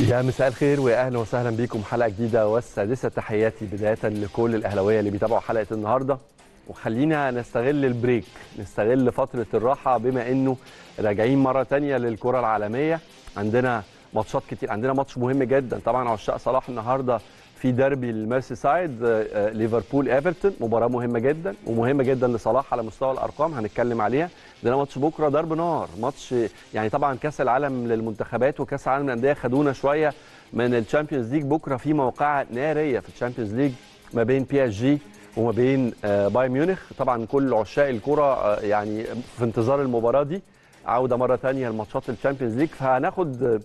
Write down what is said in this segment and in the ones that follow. يا مساء الخير واهلا وسهلا بيكم حلقه جديده والسادسه. تحياتي بدايه لكل الاهلاويه اللي بيتابعوا حلقه النهارده، وخلينا نستغل البريك، نستغل فتره الراحه بما انه راجعين مره ثانيه للكره العالميه. عندنا ماتشات كتير، عندنا ماتش مهم جدا طبعا عشاق صلاح النهارده في ديربي الميرسي سايد، ليفربول ايفرتون، مباراه مهمه جدا ومهمه جدا لصلاح على مستوى الارقام هنتكلم عليها. ده ماتش بكره ضرب نار، ماتش يعني طبعا كاس العالم للمنتخبات وكاس العالم للانديه خدونا شويه من الشامبيونز ليج. بكره في موقعه ناريه في الشامبيونز ليج ما بين بي اس جي وما بين بايرن ميونخ. طبعا كل عشاق الكره يعني في انتظار المباراه دي، عوده مره ثانيه لماتشات الشامبيونز ليج. فهناخد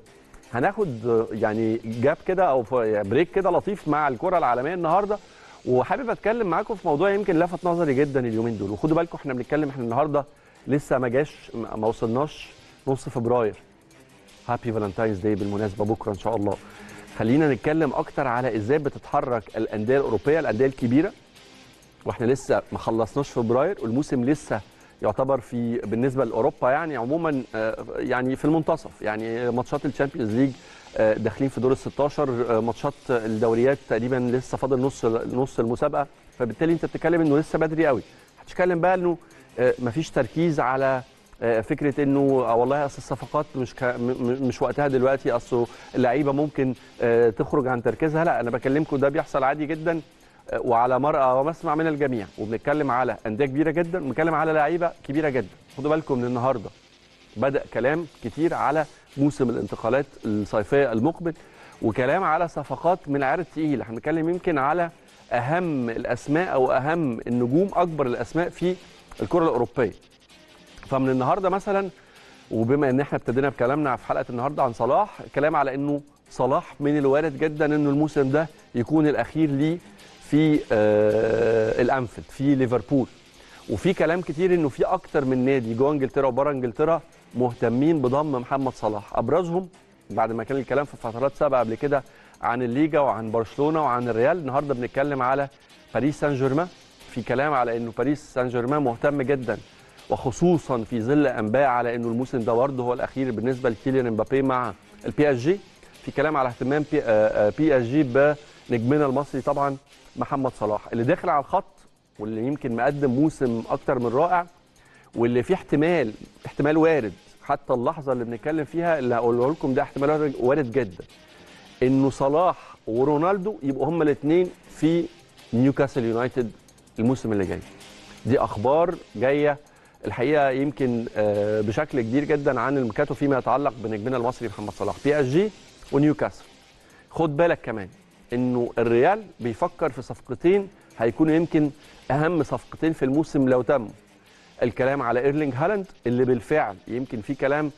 يعني جاب كده او بريك كده لطيف مع الكره العالميه النهارده، وحابب اتكلم معاكم في موضوع يمكن لفت نظري جدا اليومين دول. وخدوا بالكم احنا بنتكلم، احنا النهارده لسه ما وصلناش نص فبراير. هابي فالنتاينز داي بالمناسبه بكره ان شاء الله. خلينا نتكلم اكتر على ازاي بتتحرك الانديه الاوروبيه، الانديه الكبيره، واحنا لسه ما خلصناش فبراير والموسم لسه يعتبر في بالنسبه لاوروبا يعني عموما يعني في المنتصف، يعني ماتشات الشامبيونز ليج داخلين في دور ال16، ماتشات الدوريات تقريبا لسه فاضل نص المسابقه. فبالتالي انت بتتكلم انه لسه بدري قوي. هتتكلم بقى انه مفيش تركيز على فكره انه والله اصل الصفقات مش وقتها دلوقتي، اصل اللعيبه ممكن تخرج عن تركيزها. لا، انا بكلمكم ده بيحصل عادي جدا وعلى مرأى ومسمع من الجميع، وبنتكلم على أندية كبيرة جدا وبنتكلم على لعيبة كبيرة جدا. خدوا بالكم من النهارده بدأ كلام كتير على موسم الانتقالات الصيفية المقبل، وكلام على صفقات من العيار التقيل. هنتكلم يمكن على أهم الأسماء أو أهم النجوم، أكبر الأسماء في الكرة الأوروبية. فمن النهارده مثلا، وبما إن احنا ابتدينا بكلامنا في حلقة النهارده عن صلاح، كلام على إنه صلاح من الوارد جدا إنه الموسم ده يكون الأخير ليه في الانفيلد في ليفربول. وفي كلام كتير انه في اكتر من نادي جوه انجلترا وبره انجلترا مهتمين بضم محمد صلاح. ابرزهم بعد ما كان الكلام في فترات سابقه قبل كده عن الليجا وعن برشلونه وعن الريال، النهارده بنتكلم على باريس سان جيرمان. في كلام على انه باريس سان جيرمان مهتم جدا، وخصوصا في ظل انباء على انه الموسم ده برضه هو الاخير بالنسبه لكيليان مبابي مع البي اس جي. في كلام على اهتمام بي اس جي بنجمنا المصري طبعا محمد صلاح، اللي داخل على الخط واللي يمكن مقدم موسم اكتر من رائع، واللي فيه احتمال وارد حتى اللحظه اللي بنتكلم فيها اللي هقوله لكم ده احتمال وارد جدا انه صلاح ورونالدو يبقوا هما الاثنين في نيوكاسل يونايتد الموسم اللي جاي. دي اخبار جايه الحقيقه يمكن بشكل كبير جدا عن الميركاتو فيما يتعلق بنجمنا المصري محمد صلاح، بي اس جي ونيوكاسل. خد بالك كمان انه الريال بيفكر في صفقتين هيكونوا يمكن اهم صفقتين في الموسم لو تم. الكلام على إيرلينغ هالاند اللي بالفعل يمكن في كلام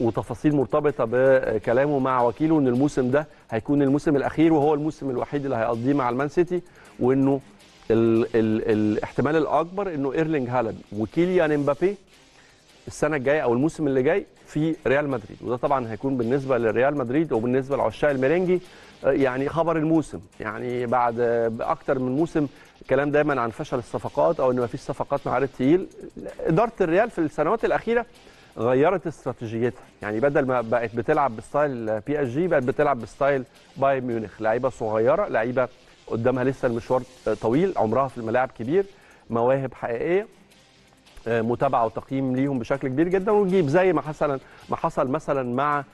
وتفاصيل مرتبطه بكلامه مع وكيله ان الموسم ده هيكون الموسم الاخير، وهو الموسم الوحيد اللي هيقضيه مع المان سيتي، وانه الاحتمال الاكبر انه إيرلينغ هالاند وكيليان مبابي السنه الجايه او الموسم اللي جاي في ريال مدريد. وده طبعا هيكون بالنسبه لريال مدريد وبالنسبه لعشاق الميرينجي يعني خبر الموسم، يعني بعد اكتر من موسم كلام دايما عن فشل الصفقات او ان ما فيش صفقات مع عرض تقيل. اداره الريال في السنوات الاخيره غيرت استراتيجيتها، يعني بدل ما بقت بتلعب بستايل بي اس جي بقت بتلعب بستايل بايرن ميونخ، لعيبه صغيره، لعيبه قدامها لسه المشوار طويل، عمرها في الملاعب كبير، مواهب حقيقيه، متابعه وتقييم ليهم بشكل كبير جدا، ونجيب زي ما حصل مثلا مع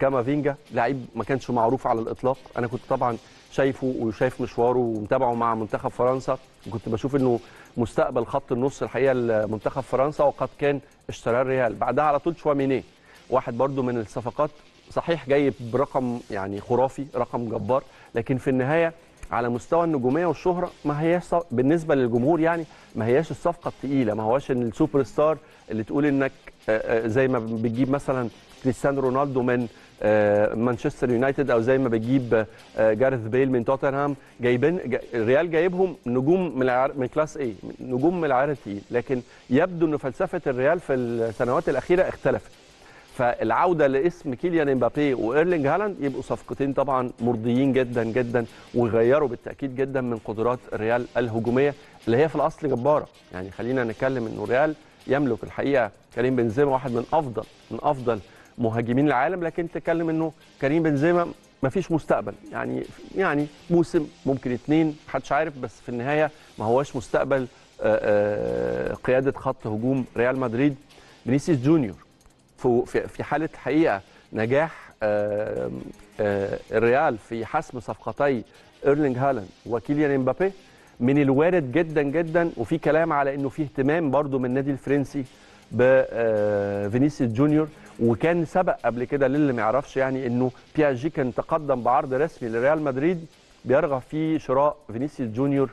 كامافينجا، لعيب ما كانش معروف على الاطلاق. انا كنت طبعا شايفه وشايف مشواره ومتابعه مع منتخب فرنسا، وكنت بشوف انه مستقبل خط النص الحقيقه لمنتخب فرنسا، وقد كان اشتراه الريال. بعدها على طول شوامينيه، واحد برده من الصفقات، صحيح جاي برقم يعني خرافي، رقم جبار، لكن في النهايه على مستوى النجوميه والشهره ما هياش بالنسبه للجمهور، يعني ما هياش الصفقه الثقيله، ما هواش السوبر ستار اللي تقول انك زي ما بتجيب مثلا كريستيانو رونالدو من مانشستر يونايتد، او زي ما بتجيب جارث بيل من توتنهام. جايبين الريال جايبهم نجوم من كلاس اي، نجوم من العيار الثقيل، لكن يبدو ان فلسفه الريال في السنوات الاخيره اختلفت. فالعوده لاسم كيليان مبابي وايرلينج هالاند يبقوا صفقتين طبعا مرضيين جدا جدا، وغيروا بالتاكيد جدا من قدرات الريال الهجوميه اللي هي في الاصل جباره. يعني خلينا نتكلم انه الريال يملك الحقيقه كريم بنزيما، واحد من افضل مهاجمين العالم، لكن تتكلم انه كريم بنزيما مفيش مستقبل، يعني موسم ممكن اتنين محدش عارف، بس في النهايه ما هواش مستقبل قياده خط هجوم ريال مدريد. فينيسيوس جونيور في حاله حقيقه نجاح الريال في حسم صفقتي إيرلينغ هالاند وكيليان مبابي من الوارد جدا جدا، وفي كلام على انه في اهتمام برضو من النادي الفرنسي بفينيسيوس جونيور. وكان سبق قبل كده للي ما يعرفش يعني انه بياجي كان تقدم بعرض رسمي لريال مدريد بيرغب في شراء فينيسيوس جونيور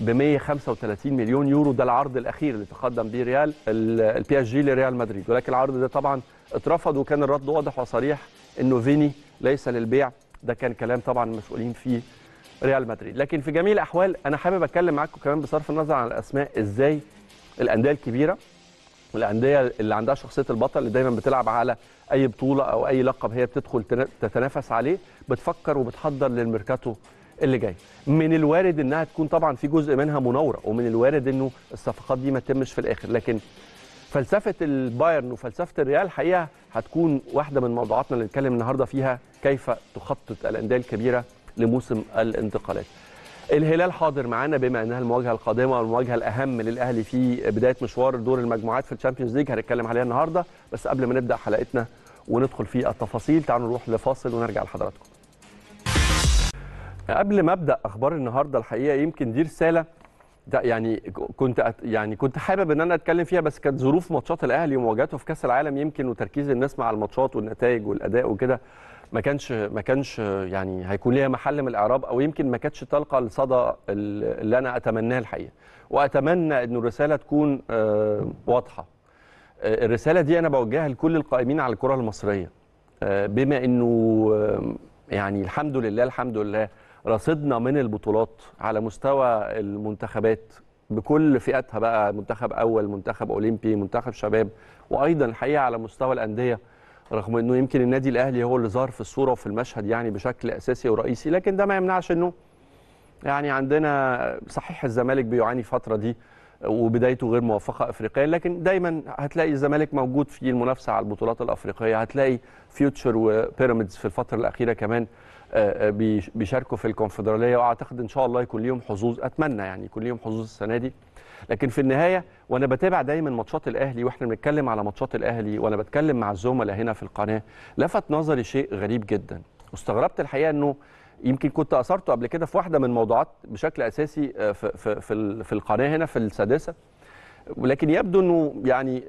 ب 135 مليون يورو، ده العرض الاخير اللي تقدم به البياجي لريال مدريد، ولكن العرض ده طبعا اترفض، وكان الرد واضح وصريح انه فيني ليس للبيع. ده كان كلام طبعا المسؤولين في ريال مدريد. لكن في جميع الاحوال انا حابب اتكلم معاكم كمان بصرف النظر عن الاسماء، ازاي الانديه الكبيره والانديه اللي عندها شخصيه البطل اللي دايما بتلعب على اي بطوله او اي لقب هي بتدخل تتنافس عليه بتفكر وبتحضر للميركاتو اللي جاي. من الوارد انها تكون طبعا في جزء منها مناوره، ومن الوارد انه الصفقات دي ما تتمش في الاخر، لكن فلسفه البايرن وفلسفه الريال حقيقه هتكون واحده من موضوعاتنا اللي نتكلم النهارده فيها، كيف تخطط الانديه الكبيره لموسم الانتقالات. الهلال حاضر معانا بما انها المواجهه القادمه والمواجهه الاهم للاهلي في بدايه مشوار دور المجموعات في الشامبيونز ليج، هنتكلم عليها النهارده. بس قبل ما نبدا حلقتنا وندخل في التفاصيل تعالوا نروح لفاصل ونرجع لحضراتكم. قبل ما ابدا اخبار النهارده الحقيقه يمكن دي رساله ده كنت حابب ان انا اتكلم فيها، بس كانت ظروف ماتشات الاهلي ومواجهته في كاس العالم يمكن، وتركيز الناس مع الماتشات والنتائج والاداء وكده ما كانش يعني هيكون ليها محل من الاعراب، او يمكن ما كانتش تلقى الصدى اللي انا اتمناه الحقيقه. واتمنى ان الرساله تكون واضحه. الرساله دي انا بوجهها لكل القائمين على الكره المصريه، بما انه يعني الحمد لله رصدنا من البطولات على مستوى المنتخبات بكل فئاتها، بقى منتخب اول، منتخب اولمبي، منتخب شباب، وايضا الحقيقه على مستوى الانديه، رغم انه يمكن النادي الاهلي هو اللي ظهر في الصوره وفي المشهد يعني بشكل اساسي ورئيسي، لكن ده ما يمنعش انه يعني عندنا صحيح الزمالك بيعاني الفتره دي وبدايته غير موفقه افريقيا، لكن دايما هتلاقي الزمالك موجود في المنافسه على البطولات الافريقيه، هتلاقي فيوتشر وبيراميدز في الفتره الاخيره كمان بيشاركوا في الكونفدراليه، واعتقد ان شاء الله يكون ليهم حظوظ، اتمنى يعني يكون ليهم حظوظ السنه دي. لكن في النهايه وانا بتابع دايما ماتشات الاهلي، واحنا بنتكلم على ماتشات الاهلي وانا بتكلم مع الزملاء هنا في القناه، لفت نظري شيء غريب جدا، واستغربت الحقيقه انه يمكن كنت اثرته قبل كده في واحده من الموضوعات بشكل اساسي في القناه هنا في السادسه، ولكن يبدو انه يعني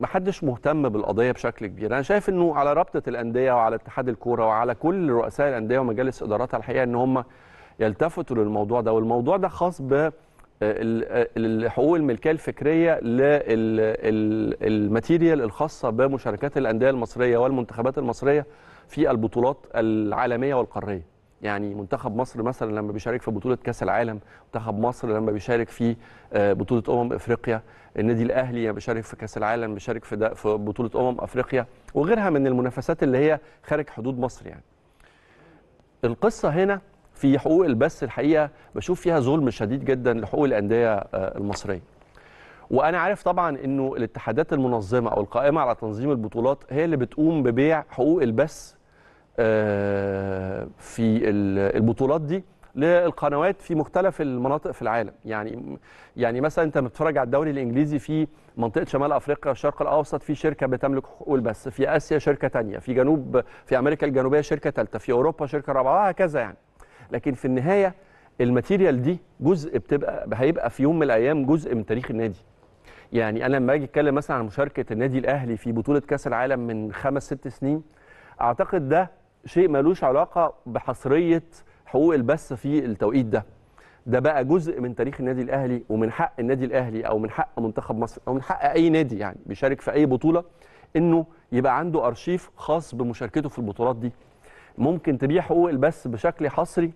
ما حدش مهتم بالقضيه بشكل كبير. انا شايف انه على رابطه الانديه وعلى اتحاد الكوره وعلى كل رؤساء الانديه ومجالس اداراتها الحقيقه ان هم يلتفتوا للموضوع ده، والموضوع ده خاص بالحقوق الملكيه الفكريه للماتيريال الخاصه بمشاركات الانديه المصريه والمنتخبات المصريه في البطولات العالميه والقاريه. يعني منتخب مصر مثلا لما بيشارك في بطولة كأس العالم، منتخب مصر لما بيشارك في بطولة افريقيا، النادي الاهلي لما بيشارك في كأس العالم بيشارك في بطولة افريقيا وغيرها من المنافسات اللي هي خارج حدود مصر. يعني القصة هنا في حقوق البث الحقيقة بشوف فيها ظلم شديد جدا لحقوق الأندية المصرية. وانا عارف طبعا انه الاتحادات المنظمة او القائمة على تنظيم البطولات هي اللي بتقوم ببيع حقوق البث في البطولات دي للقنوات في مختلف المناطق في العالم. يعني مثلا انت بتتفرج على الدوري الانجليزي في منطقه شمال افريقيا والشرق الاوسط في شركه بتملك حقوق البث، في اسيا شركه ثانيه، في جنوب في امريكا الجنوبيه شركه ثالثه، في اوروبا شركه رابعه وهكذا يعني. لكن في النهايه الماتيريال دي جزء هيبقى في يوم من الايام جزء من تاريخ النادي. يعني انا لما اجي اتكلم مثلا عن مشاركه النادي الاهلي في بطوله كاس العالم من 5 6 سنين، اعتقد ده شيء ملوش علاقة بحصرية حقوق البث في التوقيت ده. ده بقى جزء من تاريخ النادي الأهلي، ومن حق النادي الأهلي أو من حق منتخب مصر أو من حق أي نادي يعني بيشارك في أي بطولة إنه يبقى عنده أرشيف خاص بمشاركته في البطولات دي. ممكن تبيع حقوق البث بشكل حصري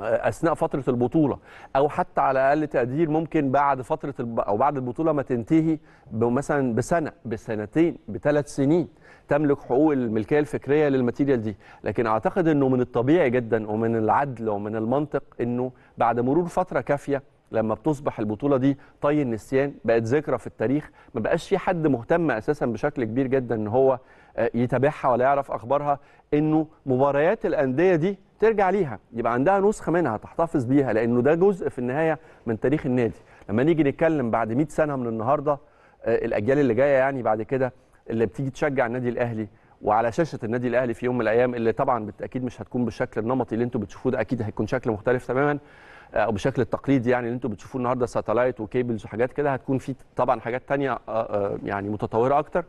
أثناء فترة البطولة، أو حتى على أقل تقدير ممكن بعد فترة أو بعد البطولة ما تنتهي مثلا بسنة بسنتين ب3 سنين تملك حقوق الملكية الفكرية للماتيريال دي. لكن أعتقد أنه من الطبيعي جدا ومن العدل ومن المنطق أنه بعد مرور فترة كافية لما بتصبح البطولة دي طي النسيان، بقت ذكرى في التاريخ، ما بقاش في حد مهتم أساسا بشكل كبير جدا أن هو يتابعها ولا يعرف اخبارها، انه مباريات الانديه دي ترجع ليها، يبقى عندها نسخه منها تحتفظ بيها، لانه ده جزء في النهايه من تاريخ النادي. لما نيجي نتكلم بعد 100 سنه من النهارده، الاجيال اللي جايه يعني بعد كده اللي بتيجي تشجع النادي الاهلي وعلى شاشه النادي الاهلي في يوم من الايام، اللي طبعا بالتاكيد مش هتكون بالشكل النمطي اللي انتم بتشوفوه ده، اكيد هيكون شكل مختلف تماما، او بالشكل التقليدي يعني اللي انتم بتشوفوه النهارده، ساتلايت وكيبلز وحاجات كده، هتكون في طبعا حاجات ثانيه يعني متطوره اكتر.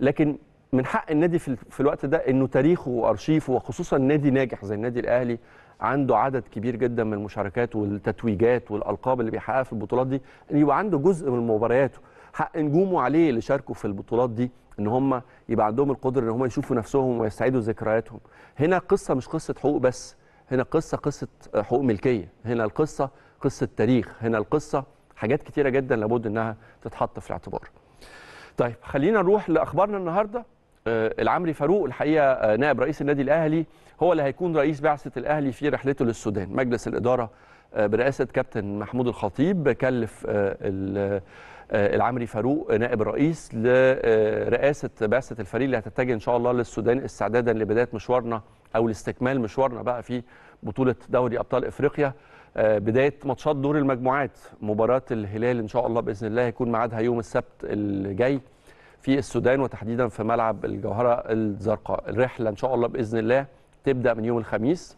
لكن من حق النادي في الوقت ده انه تاريخه وارشيفه، وخصوصا نادي ناجح زي النادي الاهلي عنده عدد كبير جدا من المشاركات والتتويجات والالقاب اللي بيحققها في البطولات دي، ان يبقى عنده جزء من مبارياته، حق نجومه عليه اللي شاركوا في البطولات دي ان هم يبقى عندهم القدره ان هم يشوفوا نفسهم ويستعيدوا ذكرياتهم. هنا القصه مش قصه حقوق بس، هنا قصه حقوق ملكيه، هنا القصه قصه تاريخ، هنا القصه حاجات كتيره جدا لابد انها تتحط في الاعتبار. طيب خلينا نروح لاخبارنا النهارده. العمري فاروق الحقيقه نائب رئيس النادي الاهلي هو اللي هيكون رئيس بعثه الاهلي في رحلته للسودان. مجلس الاداره برئاسه كابتن محمود الخطيب كلف العمري فاروق نائب الرئيس لرئاسه بعثه الفريق اللي هتتجه ان شاء الله للسودان، استعدادا لبدايه مشوارنا او لاستكمال مشوارنا بقى في بطوله دوري ابطال افريقيا، بدايه ماتشات دور المجموعات. مباراه الهلال ان شاء الله باذن الله هيكون ميعادها يوم السبت الجاي في السودان، وتحديدا في ملعب الجوهره الزرقاء. الرحله ان شاء الله باذن الله تبدا من يوم الخميس.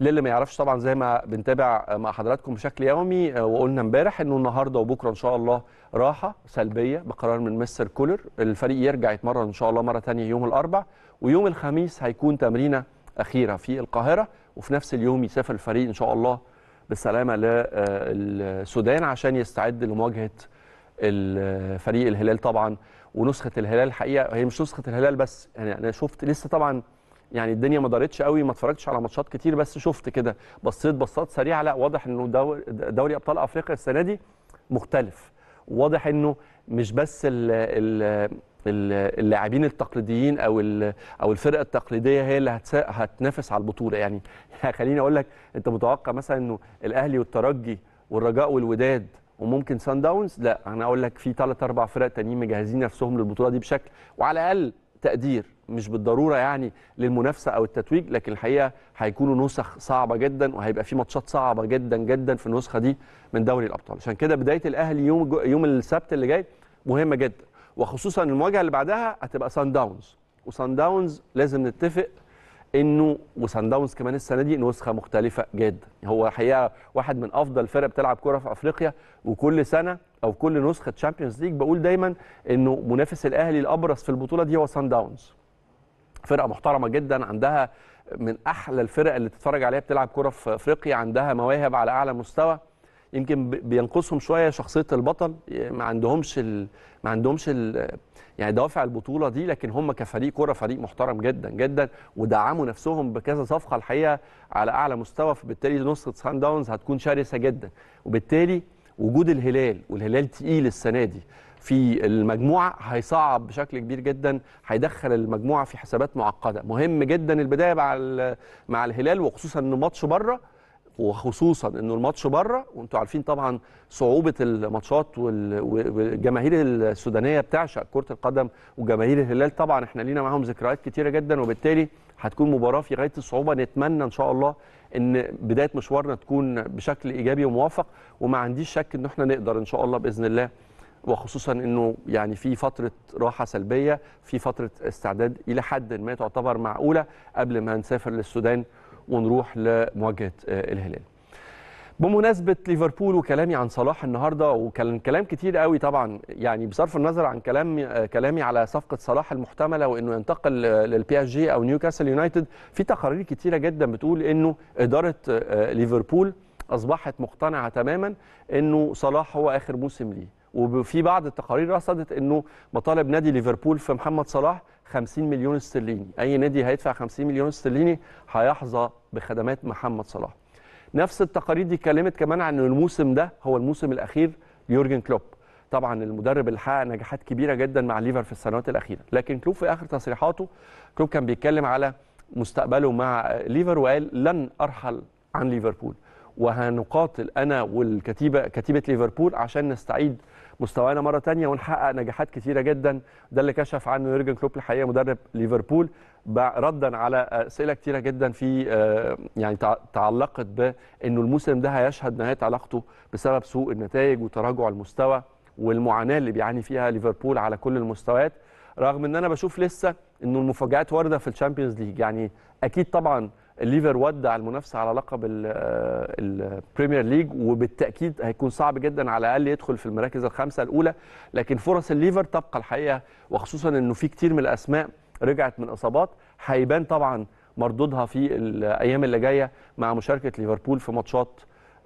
للي ما يعرفش طبعا زي ما بنتابع مع حضراتكم بشكل يومي، وقلنا امبارح انه النهارده وبكره ان شاء الله راحه سلبيه بقرار من مستر كولر، الفريق يرجع يتمرن ان شاء الله مره ثانيه يوم الاربعاء، ويوم الخميس هيكون تمرينه اخيره في القاهره، وفي نفس اليوم يسافر الفريق ان شاء الله بالسلامه للسودان عشان يستعد لمواجهه الفريق الهلال طبعا. ونسخه الهلال الحقيقه هي مش نسخه الهلال بس، يعني انا شفت لسه طبعا يعني الدنيا ما دارتش قوي، ما اتفرجتش على ماتشات كتير، بس شفت كده بصيت بصات سريعه، لا واضح انه دوري ابطال افريقيا السنه دي مختلف، واضح انه مش بس اللاعبين التقليديين او الفرقه التقليديه هي اللي هتنافس على البطوله. يعني خليني اقول لك، انت متوقع مثلا انه الاهلي والترجي والرجاء والوداد وممكن سان داونز؟ لا، انا اقول لك في 3-4 فرق تانيين مجهزين نفسهم للبطوله دي بشكل وعلى الاقل تقدير، مش بالضروره يعني للمنافسه او التتويج، لكن الحقيقه هيكونوا نسخ صعبه جدا، وهيبقى في ماتشات صعبه جدا جدا في النسخه دي من دوري الابطال. عشان كده بدايه الاهلي يوم السبت اللي جاي مهمه جدا، وخصوصا المواجهه اللي بعدها هتبقى سان داونز. وسان داونز لازم نتفق انه وسان داونز كمان السنه دي نسخه مختلفه جدا، هو الحقيقه واحد من افضل فرق بتلعب كره في افريقيا، وكل سنه او كل نسخه تشامبيونز ليج بقول دايما انه منافس الاهلي الابرز في البطوله دي هو سان داونز. فرقه محترمه جدا، عندها من احلى الفرق اللي تتفرج عليها بتلعب كره في افريقيا، عندها مواهب على اعلى مستوى. يمكن بينقصهم شويه شخصيه البطل، ما عندهمش يعني دوافع البطوله دي، لكن هم كفريق كره فريق محترم جدا جدا، ودعموا نفسهم بكذا صفقه الحقيقه على اعلى مستوى. فبالتالي نسخه سان داونز هتكون شرسه جدا، وبالتالي وجود الهلال، والهلال تقيل السنه دي في المجموعه، هيصعب بشكل كبير جدا، هيدخل المجموعه في حسابات معقده. مهم جدا البدايه مع الهلال، وخصوصا انه ماتش بره، وانتم عارفين طبعا صعوبه الماتشات، والجماهير السودانيه بتعشق كره القدم، وجماهير الهلال طبعا احنا لينا معاهم ذكريات كتيره جدا، وبالتالي هتكون مباراه في غايه الصعوبه. نتمنى ان شاء الله ان بدايه مشوارنا تكون بشكل ايجابي وموفق، وما عنديش شك ان احنا نقدر ان شاء الله باذن الله، وخصوصا انه يعني في فتره راحه سلبيه، في فتره استعداد الى حد ما تعتبر معقوله قبل ما نسافر للسودان ونروح لمواجهه الهلال. بمناسبه ليفربول وكلامي عن صلاح النهارده، وكان كلام كتير قوي طبعا يعني بصرف النظر عن كلامي على صفقه صلاح المحتمله، وانه ينتقل للبي اس جي او نيوكاسل يونايتد، في تقارير كتيره جدا بتقول انه اداره ليفربول اصبحت مقتنعه تماما انه صلاح هو اخر موسم ليه. وفي بعض التقارير رصدت انه مطالب نادي ليفربول في محمد صلاح 50 مليون استرليني، اي نادي هيدفع 50 مليون استرليني هيحظى بخدمات محمد صلاح. نفس التقارير دي اتكلمت كمان عن الموسم ده هو الموسم الاخير ليورغن كلوب، طبعا المدرب اللي حقق نجاحات كبيره جدا مع ليفر في السنوات الاخيره، لكن كلوب في اخر تصريحاته كان بيتكلم على مستقبله مع ليفر، وقال لن ارحل عن ليفربول، وهنقاتل انا والكتيبه كتيبه ليفربول عشان نستعيد مستوانا مره ثانيه ونحقق نجاحات كثيره جدا. ده اللي كشف عنه يورغن كلوب الحقيقه مدرب ليفربول، ردا على اسئله كثيره جدا في يعني تعلقت بانه الموسم ده هيشهد نهايه علاقته بسبب سوء النتائج وتراجع المستوى والمعاناه اللي بيعاني فيها ليفربول على كل المستويات، رغم ان انا بشوف لسه انه المفاجآت وارده في الشامبيونز ليج. يعني اكيد طبعا الليفر ودع المنافسه على لقب البريمير ليج، وبالتاكيد هيكون صعب جدا على الاقل يدخل في المراكز الخمسه الاولى، لكن فرص الليفر تبقى الحقيقه، وخصوصا انه في كتير من الاسماء رجعت من اصابات. هيبان طبعا مردودها في الايام اللي جايه مع مشاركه ليفربول في ماتشات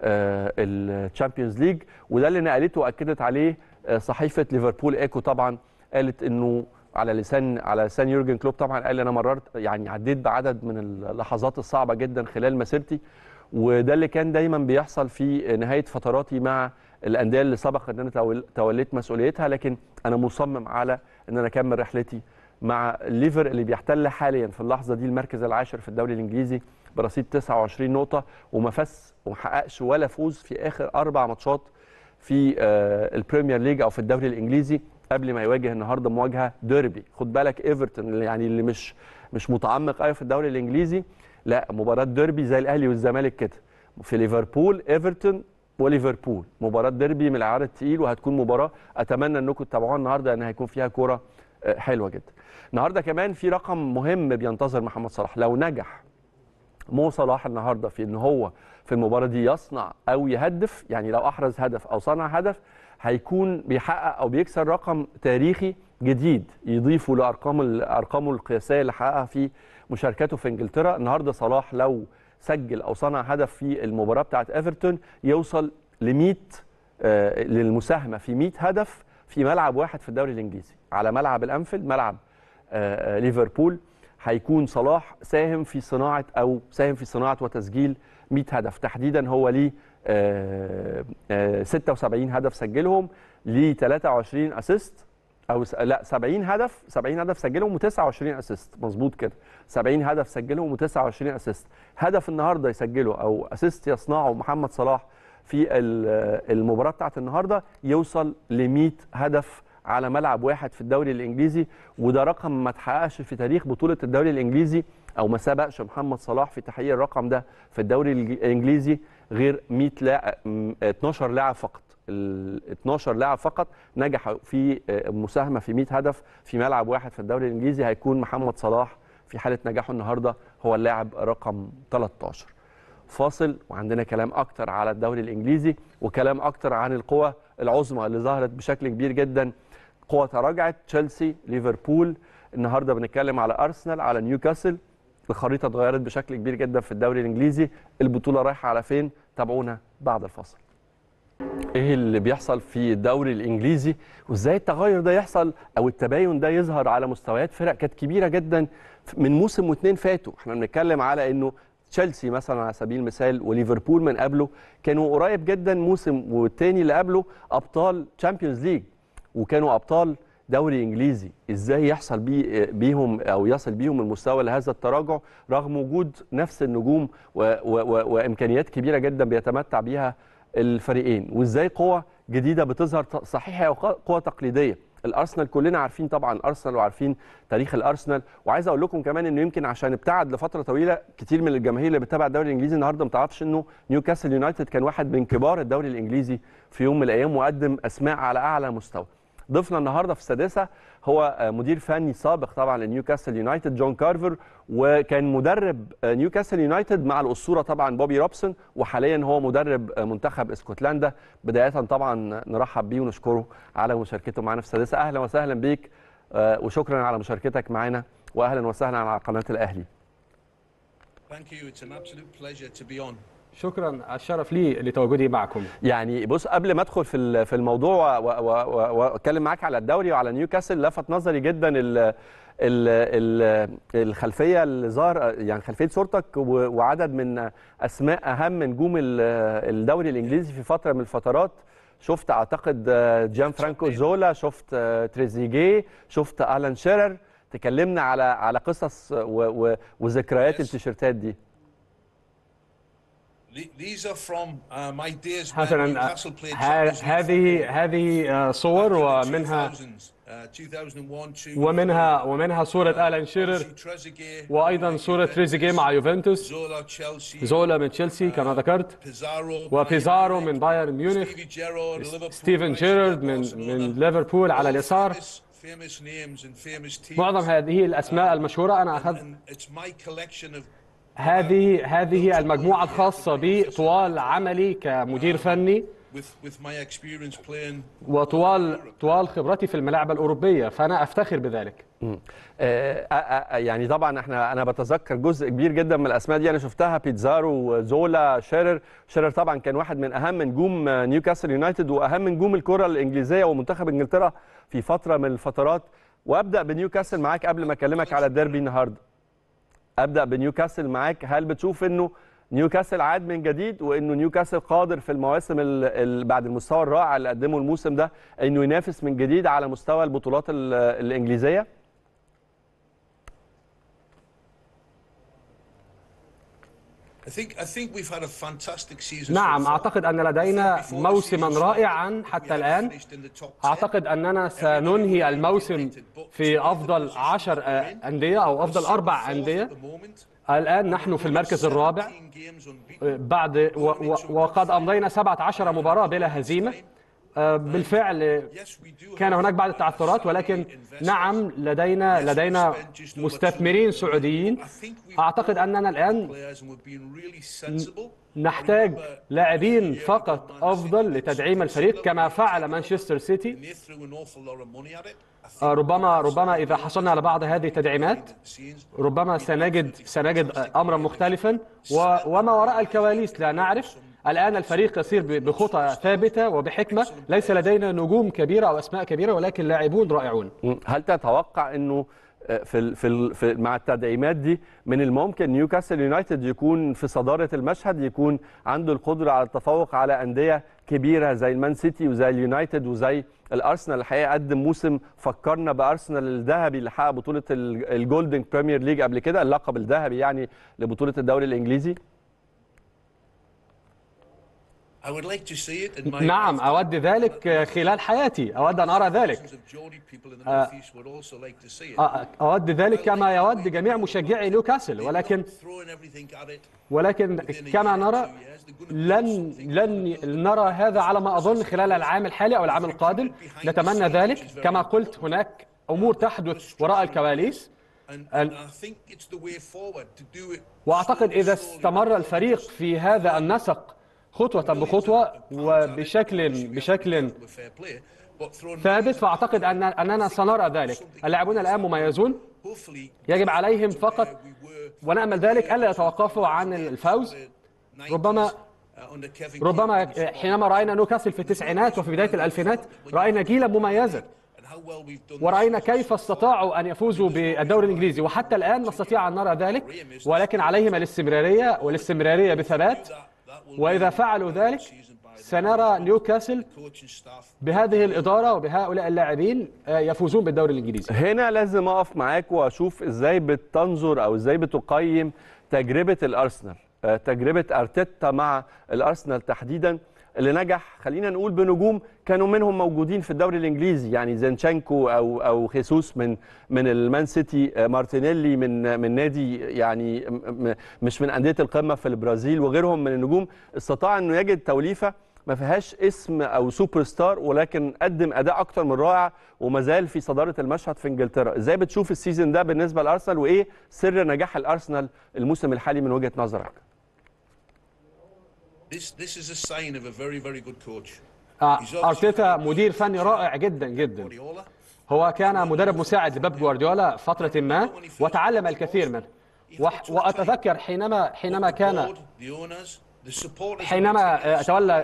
الشامبيونز ليج، وده اللي نقلته واكدت عليه صحيفه ليفربول ايكو. طبعا قالت انه على لسان يورغن كلوب طبعا، قال انا مررت يعني عديت بعدد من اللحظات الصعبه جدا خلال مسيرتي، وده اللي كان دايما بيحصل في نهايه فتراتي مع الانديه اللي سبق ان انا توليت مسؤوليتها، لكن انا مصمم على ان انا اكمل رحلتي مع الليفر اللي بيحتل حاليا في اللحظه دي المركز العاشر في الدوري الانجليزي برصيد 29 نقطه، وما فاز وما حققش ولا فوز في اخر 4 ماتشات في البريمير ليج او في الدوري الانجليزي، قبل ما يواجه النهارده مواجهه ديربي. خد بالك ايفرتون يعني اللي مش متعمق قوي في الدوري الانجليزي، لا مباراه ديربي زي الاهلي والزمالك كده، في ليفربول ايفرتون وليفربول مباراه ديربي من العيار الثقيل، وهتكون مباراه اتمنى انكم تتابعوها النهارده لان هيكون فيها كوره حلوه جدا. النهارده كمان في رقم مهم بينتظر محمد صلاح، لو نجح مو صلاح النهارده في ان هو في المباراه دي يصنع او يهدف، يعني لو احرز هدف او صنع هدف هيكون بيحقق او بيكسر رقم تاريخي جديد يضيفه لارقامه القياسيه اللي حققها في مشاركته في انجلترا. النهارده صلاح لو سجل او صنع هدف في المباراه بتاعت ايفرتون يوصل ل 100 للمساهمه في 100 هدف في ملعب واحد في الدوري الانجليزي، على ملعب الانفيلد ملعب ليفربول. هيكون صلاح ساهم في صناعه وتسجيل 100 هدف تحديدا. هو ليه 76 هدف سجلهم، ليه 23 اسيست او لا 70 هدف سجلهم و29 اسيست، مظبوط كده 70 هدف سجلهم و29 اسيست. هدف النهارده يسجله او اسيست يصنعه محمد صلاح في المباراه بتاعت النهارده يوصل ل 100 هدف على ملعب واحد في الدوري الانجليزي، وده رقم ما اتحققش في تاريخ بطوله الدوري الانجليزي او ما سبقش محمد صلاح في تحقيق الرقم ده في الدوري الانجليزي غير 12 لاعب فقط. 12 لاعب فقط نجحوا في مساهمه في 100 هدف في ملعب واحد في الدوري الانجليزي. هيكون محمد صلاح في حاله نجاحه النهارده هو اللاعب رقم 13. فاصل وعندنا كلام اكتر على الدوري الانجليزي وكلام اكتر عن القوى العظمى اللي ظهرت بشكل كبير جدا، قوة تراجعت تشيلسي ليفربول. النهارده بنتكلم على ارسنال على نيوكاسل، الخريطه اتغيرت بشكل كبير جدا في الدوري الانجليزي، البطوله رايحه على فين؟ تابعونا بعد الفاصل. ايه اللي بيحصل في الدوري الانجليزي وازاي التغير ده يحصل او التباين ده يظهر على مستويات فرق كانت كبيره جدا من موسم واثنين فاتوا. احنا بنتكلم على انه تشيلسي مثلا على سبيل المثال وليفربول من قبله كانوا قريب جدا موسم والتاني اللي قبله ابطال تشامبيونز ليج وكانوا ابطال دوري انجليزي. ازاي يحصل بيهم او يصل بيهم المستوى لهذا التراجع رغم وجود نفس النجوم وامكانيات كبيره جدا بيتمتع بيها الفريقين، وازاي قوه جديده بتظهر صحيحه وقوه تقليديه. الارسنال كلنا عارفين طبعا الارسنال وعارفين تاريخ الارسنال، وعايز اقول لكم كمان انه يمكن عشان ابتعد لفتره طويله كتير من الجماهير اللي بتتابع الدوري الانجليزي النهارده ما تعرفش انه نيوكاسل يونايتد كان واحد من كبار الدوري الانجليزي في يوم من الايام وقدم اسماء على اعلى مستوى. ضفنا النهارده في السادسه هو مدير فني سابق طبعا لنيوكاسل يونايتد جون كارفر، وكان مدرب نيوكاسل يونايتد مع الاسطوره طبعا بوبي روبسون، وحاليا هو مدرب منتخب اسكتلندا. بدايه طبعا نرحب بيه ونشكره على مشاركته معنا في السادسه. اهلا وسهلا بيك وشكرا على مشاركتك معنا، واهلا وسهلا على قناه الاهلي. شكرا على الشرف لي لتواجدي معكم. يعني بص، قبل ما ادخل في الموضوع واتكلم معاك على الدوري وعلى نيوكاسل، لفت نظري جدا الخلفيه اللي ظهر، يعني خلفيه صورتك وعدد من اسماء اهم نجوم الدوري الانجليزي في فتره من الفترات. شفت اعتقد جان فرانكو زولا، شفت تريزيجيه، شفت الان شيرر. تكلمنا على قصص وذكريات التيشيرتات دي. حسنا، هذه صور ومنها صورة آلان شيرر، وأيضا صورة تريزيجيه مع يوفنتوس، زولا من تشيلسي كما ذكرت، وبيزارو من بايرن ميونخ، ستيفن جيرارد من ليفربول على اليسار. معظم هذه الأسماء المشهورة أنا أخذت. هذه المجموعة الخاصة بي طوال عملي كمدير فني وطوال خبرتي في الملاعب الأوروبية، فأنا أفتخر بذلك. يعني طبعا انا بتذكر جزء كبير جدا من الاسماء دي، انا شفتها بيتزارو، زولا، شيرر طبعا كان واحد من اهم نجوم نيوكاسل يونايتد واهم نجوم الكرة الإنجليزية ومنتخب انجلترا في فترة من الفترات. وابدا بنيوكاسل معاك قبل ما اكلمك على الديربي النهارده. ابدا بنيوكاسل معاك، هل بتشوف انه نيوكاسل عاد من جديد وانه نيوكاسل قادر في المواسم بعد المستوى الرائع اللي قدمه الموسم ده انه ينافس من جديد على مستوى البطولات الانجليزيه؟ نعم، اعتقد ان لدينا موسما رائعا حتى الان. اعتقد اننا سننهي الموسم في افضل 10 انديه او افضل 4 انديه. الآن نحن في المركز الرابع بعد وقد أمضينا 17 مباراة بلا هزيمة. بالفعل كان هناك بعض التعثرات، ولكن نعم لدينا مستثمرين سعوديين. أعتقد أننا الآن نحتاج لاعبين فقط أفضل لتدعيم الفريق كما فعل مانشستر سيتي. ربما إذا حصلنا على بعض هذه التدعيمات ربما سنجد أمرا مختلفا، وما وراء الكواليس لا نعرف. الآن الفريق يسير بخطى ثابتة وبحكمة، ليس لدينا نجوم كبيرة أو أسماء كبيرة ولكن لاعبون رائعون. هل تتوقع أنه مع التدعيمات دي من الممكن نيوكاسل يونايتد يكون في صدارة المشهد، يكون عنده القدرة على التفوق على أندية كبيرة زي المان سيتي وزي اليونايتد وزي الأرسنال؟ الحقيقة قدم موسم فكرنا بأرسنال الذهبي اللي حقق بطولة الجولدن بريمير ليج قبل كده، اللقب الذهبي يعني لبطولة الدوري الإنجليزي. نعم، أود ذلك خلال حياتي، أود أن أرى ذلك. أود ذلك كما يود جميع مشجعي نيوكاسل، ولكن كما نرى لن نرى هذا على ما أظن خلال العام الحالي أو العام القادم. نتمنى ذلك. كما قلت هناك أمور تحدث وراء الكواليس، وأعتقد إذا استمر الفريق في هذا النسق خطوة بخطوة وبشكل ثابت فأعتقد أننا سنرى ذلك. اللاعبون الآن مميزون، يجب عليهم فقط ونأمل ذلك ألا يتوقفوا عن الفوز. ربما حينما رأينا نيوكاسل في التسعينات وفي بداية الألفينات رأينا جيلا مميزا، ورأينا كيف استطاعوا أن يفوزوا بالدوري الإنجليزي، وحتى الآن نستطيع أن نرى ذلك. ولكن عليهم الاستمرارية والاستمرارية بثبات، وإذا فعلوا ذلك سنرى نيوكاسل بهذه الإدارة وبهؤلاء اللاعبين يفوزون بالدوري الإنجليزي. هنا لازم أقف معاك وأشوف إزاي بتنظر أو إزاي بتقيم تجربة الأرسنال، تجربة أرتيتا مع الأرسنال تحديدا اللي نجح خلينا نقول بنجوم كانوا منهم موجودين في الدوري الانجليزي، يعني زينشانكو او خيسوس من المان سيتي، مارتينيلي من نادي يعني مش من انديه القمه في البرازيل، وغيرهم من النجوم استطاع انه يجد توليفه ما فيهاش اسم او سوبر ستار ولكن قدم اداء اكتر من رائع وما زال في صداره المشهد في انجلترا. ازاي بتشوف السيزون ده بالنسبه للارسنال وايه سر نجاح الارسنال الموسم الحالي من وجهه نظرك؟ أرتيتا مدير فني رائع جدا جدا. هو كان مدرب مساعد لبيب جوارديولا فترة ما وتعلم الكثير منه. وأتذكر حينما تولى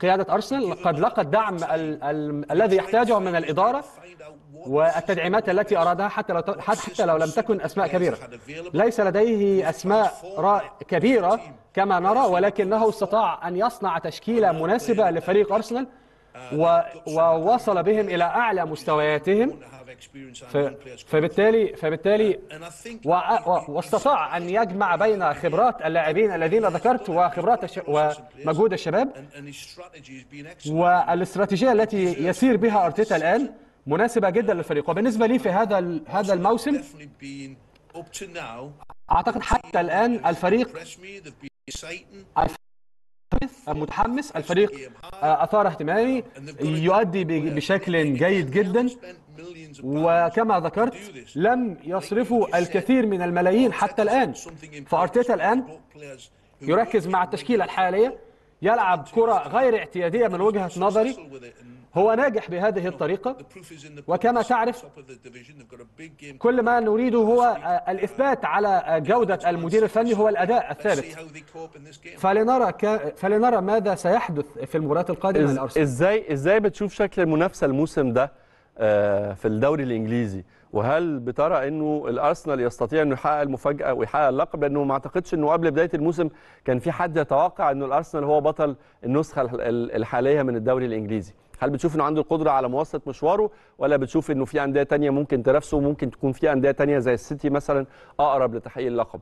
قيادة أرسنال قد لقى الدعم الذي يحتاجه من الإدارة والتدعيمات التي أرادها حتى لو لم تكن أسماء كبيرة. ليس لديه أسماء كبيرة كما نرى، ولكنه استطاع أن يصنع تشكيلة مناسبة لفريق أرسنال ووصل بهم إلى أعلى مستوياتهم، فبالتالي واستطاع أن يجمع بين خبرات اللاعبين الذين ذكرت وخبرات ومجهود الشباب، والاستراتيجية التي يسير بها أرتيتا الآن مناسبة جدا للفريق. وبالنسبة لي في هذا الموسم أعتقد حتى الآن الفريق متحمس، الفريق أثار اهتمامي، يؤدي بشكل جيد جدا، وكما ذكرت لم يصرفوا الكثير من الملايين حتى الآن. فأرتيتا الآن يركز مع التشكيلة الحالية، يلعب كرة غير اعتيادية من وجهة نظري، هو ناجح بهذه الطريقة. وكما تعرف كل ما نريده هو الإثبات على جودة المدير الفني، هو الأداء الثابت. فلنرى ماذا سيحدث في المباراة القادمة لأرسنال. إزاي بتشوف شكل المنافسة الموسم ده في الدوري الإنجليزي؟ وهل بترى انه الارسنال يستطيع انه يحقق المفاجاه ويحقق اللقب؟ لانه ما اعتقدش انه قبل بدايه الموسم كان في حد يتوقع انه الارسنال هو بطل النسخه الحاليه من الدوري الانجليزي. هل بتشوف انه عنده القدره على مواصله مشواره، ولا بتشوف انه في انديه ثانيه ممكن تنافسه، وممكن تكون في انديه ثانيه زي السيتي مثلا اقرب لتحقيق اللقب؟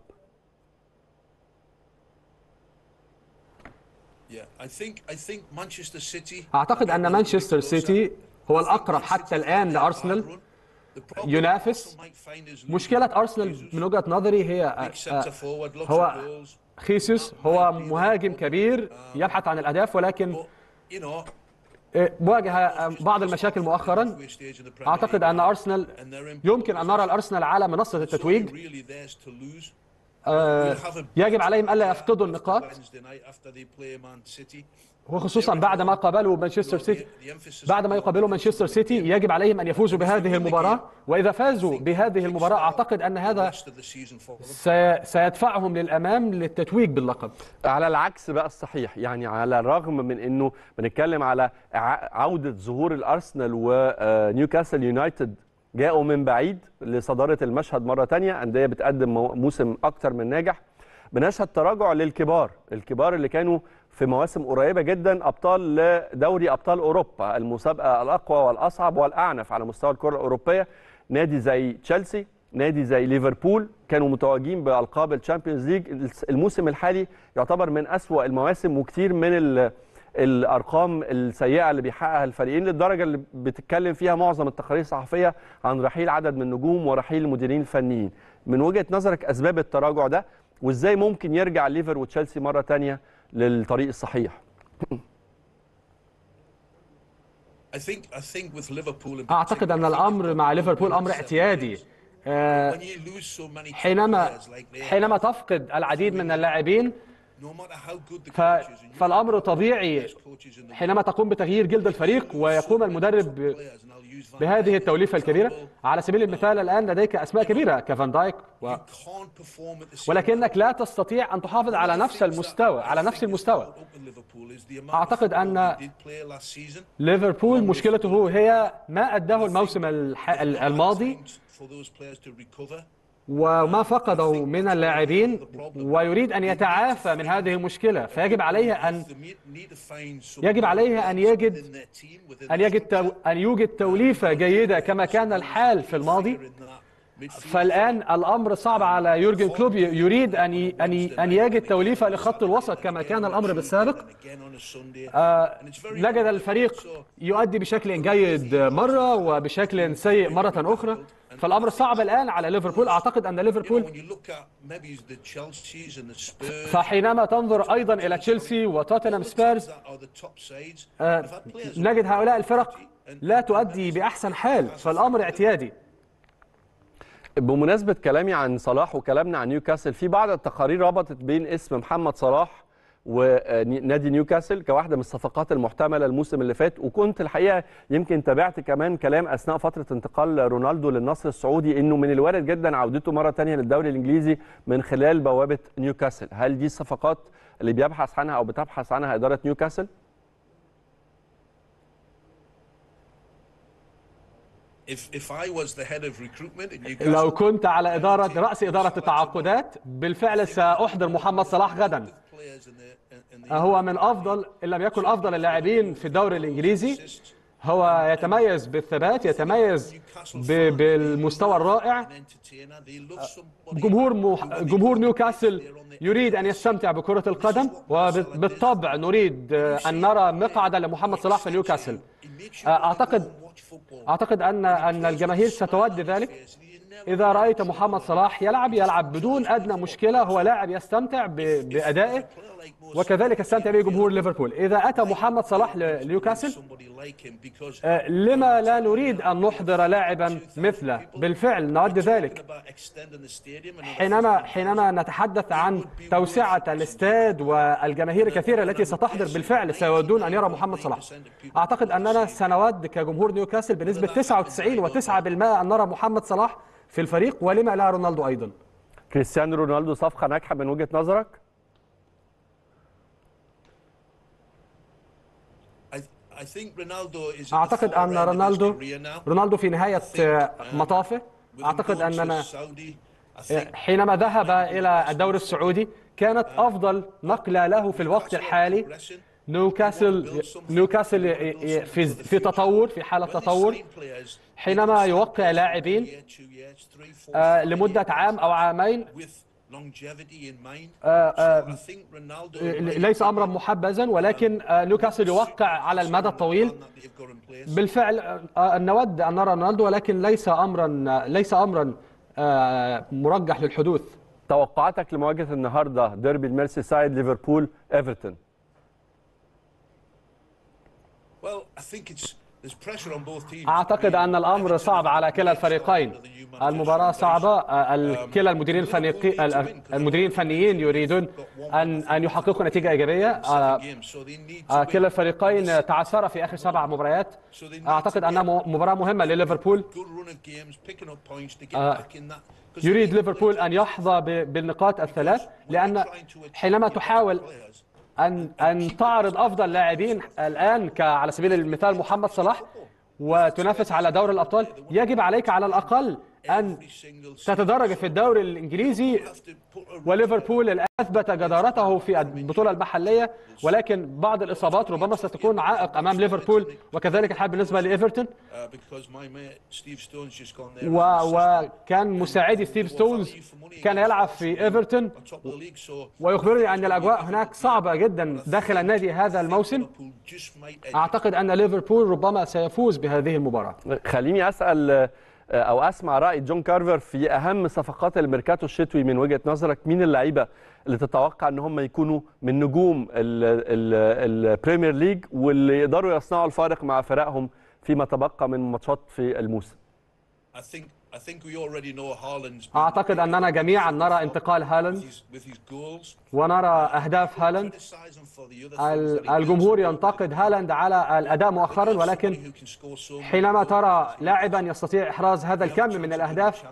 اعتقد ان مانشستر سيتي هو الاقرب حتى الان لارسنال ينافس. مشكلة أرسنال من وجهة نظري هي هو خيسوس، هو مهاجم كبير يبحث عن الأهداف، ولكن واجه بعض المشاكل مؤخرا. أعتقد أن أرسنال يمكن أن نرى الأرسنال على منصة التتويج، يجب عليهم ألا يفقدوا النقاط، وخصوصا بعد ما يقابلوا مانشستر سيتي. يجب عليهم أن يفوزوا بهذه المباراة، وإذا فازوا بهذه المباراة أعتقد أن هذا سيدفعهم للأمام للتتويج باللقب. على العكس بقى الصحيح، يعني على الرغم من أنه بنتكلم على عودة ظهور الأرسنال ونيوكاسل يونايتد، جاءوا من بعيد لصدارة المشهد مرة تانية، أندية بتقدم موسم أكتر من ناجح. بنشهد تراجع للكبار اللي كانوا في مواسم قريبة جدا أبطال لدوري أبطال أوروبا، المسابقة الأقوى والأصعب والأعنف على مستوى الكرة الأوروبية. نادي زي تشيلسي، نادي زي ليفربول كانوا متواجدين بألقاب الشامبيونز ليج. الموسم الحالي يعتبر من أسوأ المواسم، وكتير من الأرقام السيئة اللي بيحققها الفريقين، للدرجة اللي بتتكلم فيها معظم التقارير الصحفية عن رحيل عدد من النجوم ورحيل المديرين الفنيين. من وجهة نظرك أسباب التراجع ده، وإزاي ممكن يرجع ليفر وتشيلسي مرة تانية للطريق الصحيح؟ أعتقد أن الأمر مع ليفربول أمر اعتيادي. حينما تفقد العديد من اللاعبين فالأمر طبيعي، حينما تقوم بتغيير جلد الفريق ويقوم المدرب بهذه التوليفة الكبيرة. على سبيل المثال الآن لديك أسماء كبيرة كفان دايك ولكنك لا تستطيع أن تحافظ على نفس المستوى أعتقد أن ليفربول مشكلته هي ما أداه الموسم الماضي وما فقده من اللاعبين، ويريد أن يتعافى من هذه المشكلة. فيجب عليه أن يوجد توليفة جيدة كما كان الحال في الماضي. فالآن الأمر صعب على يورغن كلوب، يريد أن يجد توليفة لخط الوسط كما كان الأمر بالسابق. نجد الفريق يؤدي بشكل جيد مرة وبشكل سيء مرة أخرى، فالأمر صعب الآن على ليفربول. أعتقد أن ليفربول، فحينما تنظر أيضا إلى تشيلسي وتوتنهام سبيرز، نجد هؤلاء الفرق لا تؤدي بأحسن حال، فالأمر اعتيادي. بمناسبة كلامي عن صلاح وكلامنا عن نيوكاسل، في بعض التقارير ربطت بين اسم محمد صلاح ونادي نيوكاسل كواحدة من الصفقات المحتملة الموسم اللي فات. وكنت الحقيقة يمكن تابعت كمان كلام أثناء فترة انتقال رونالدو للنصر السعودي أنه من الوارد جدا عودته مرة تانية للدوري الإنجليزي من خلال بوابة نيوكاسل. هل دي الصفقات اللي بيبحث عنها أو بتبحث عنها إدارة نيوكاسل؟ لو كنت على رأس إدارة التعاقدات بالفعل سأحضر محمد صلاح غدا هو من افضل ان لم يكن افضل اللاعبين في الدوري الانجليزي. هو يتميز بالثبات، يتميز بالمستوى الرائع. جمهور نيوكاسل يريد أن يستمتع بكرة القدم، وبالطبع نريد أن نرى مقعدا لمحمد صلاح في نيوكاسل. أعتقد أن الجماهير ستود ذلك. إذا رأيت محمد صلاح يلعب بدون أدنى مشكلة، هو لاعب يستمتع بأدائه، وكذلك يستمتع به جمهور ليفربول. إذا أتى محمد صلاح لنيوكاسل، لما لا نريد أن نحضر لاعبا مثله؟ بالفعل نود ذلك. حينما نتحدث عن توسعة الاستاد والجماهير الكثيرة التي ستحضر، بالفعل سيودون أن يرى محمد صلاح. أعتقد أننا سنود كجمهور نيوكاسل بنسبة 99.9% أن نرى محمد صلاح في الفريق، ولما لا رونالدو أيضا. كريستيانو رونالدو صفقة ناجحة من وجهة نظرك؟ أعتقد أن رونالدو في نهاية مطافه. أعتقد أننا حينما ذهب إلى الدوري السعودي كانت أفضل نقلة له في الوقت الحالي. نيوكاسل في تطور، في حالة تطور. حينما يوقع لاعبين لمدة عام أو عامين ليس أمرا محبذا، ولكن نيوكاسل يوقع على المدى الطويل. بالفعل نود أن نرى رونالدو، ولكن ليس أمرا مرجح للحدوث. توقعاتك لمواجهة النهارده ديربي الميرسي سايد ليفربول إيفرتون؟ أعتقد أن الأمر صعب على كلا الفريقين. المباراة صعبة. كلا المديرين الفنيين يريدون أن يحققوا نتيجة إيجابية. كلا الفريقين تعثرا في آخر 7 مباريات. أعتقد أنها مباراة مهمة لليفربول. يريد ليفربول أن يحظى بالنقاط الثلاث، لأن حينما تحاول أن تعرض أفضل لاعبين الآن على سبيل المثال محمد صلاح وتنافس على دوري الأبطال، يجب عليك على الأقل أن تتدرج في الدوري الإنجليزي. وليفربول أثبت جدارته في البطولة المحلية، ولكن بعض الإصابات ربما ستكون عائق أمام ليفربول، وكذلك الحال بالنسبة لإيفرتون. وكان مساعدي ستيف ستونز كان يلعب في إيفرتون، ويخبرني أن الأجواء هناك صعبة جدا داخل النادي هذا الموسم. أعتقد أن ليفربول ربما سيفوز بهذه المباراة. خليني أسأل أو أسمع رأي جون كارفر في أهم صفقات الميركاتو الشتوي من وجهة نظرك. مين اللعيبة اللي تتوقع أن هم يكونوا من نجوم البريمير ليج، واللي يقدروا يصنعوا الفارق مع فرقهم فيما تبقى من ماتشات في الموسم؟ أعتقد أننا جميعا نرى انتقال هالاند، ونرى أهداف هالاند. الجمهور ينتقد هالاند على الأداء مؤخرا، ولكن حينما ترى لاعبا يستطيع إحراز هذا الكم من الأهداف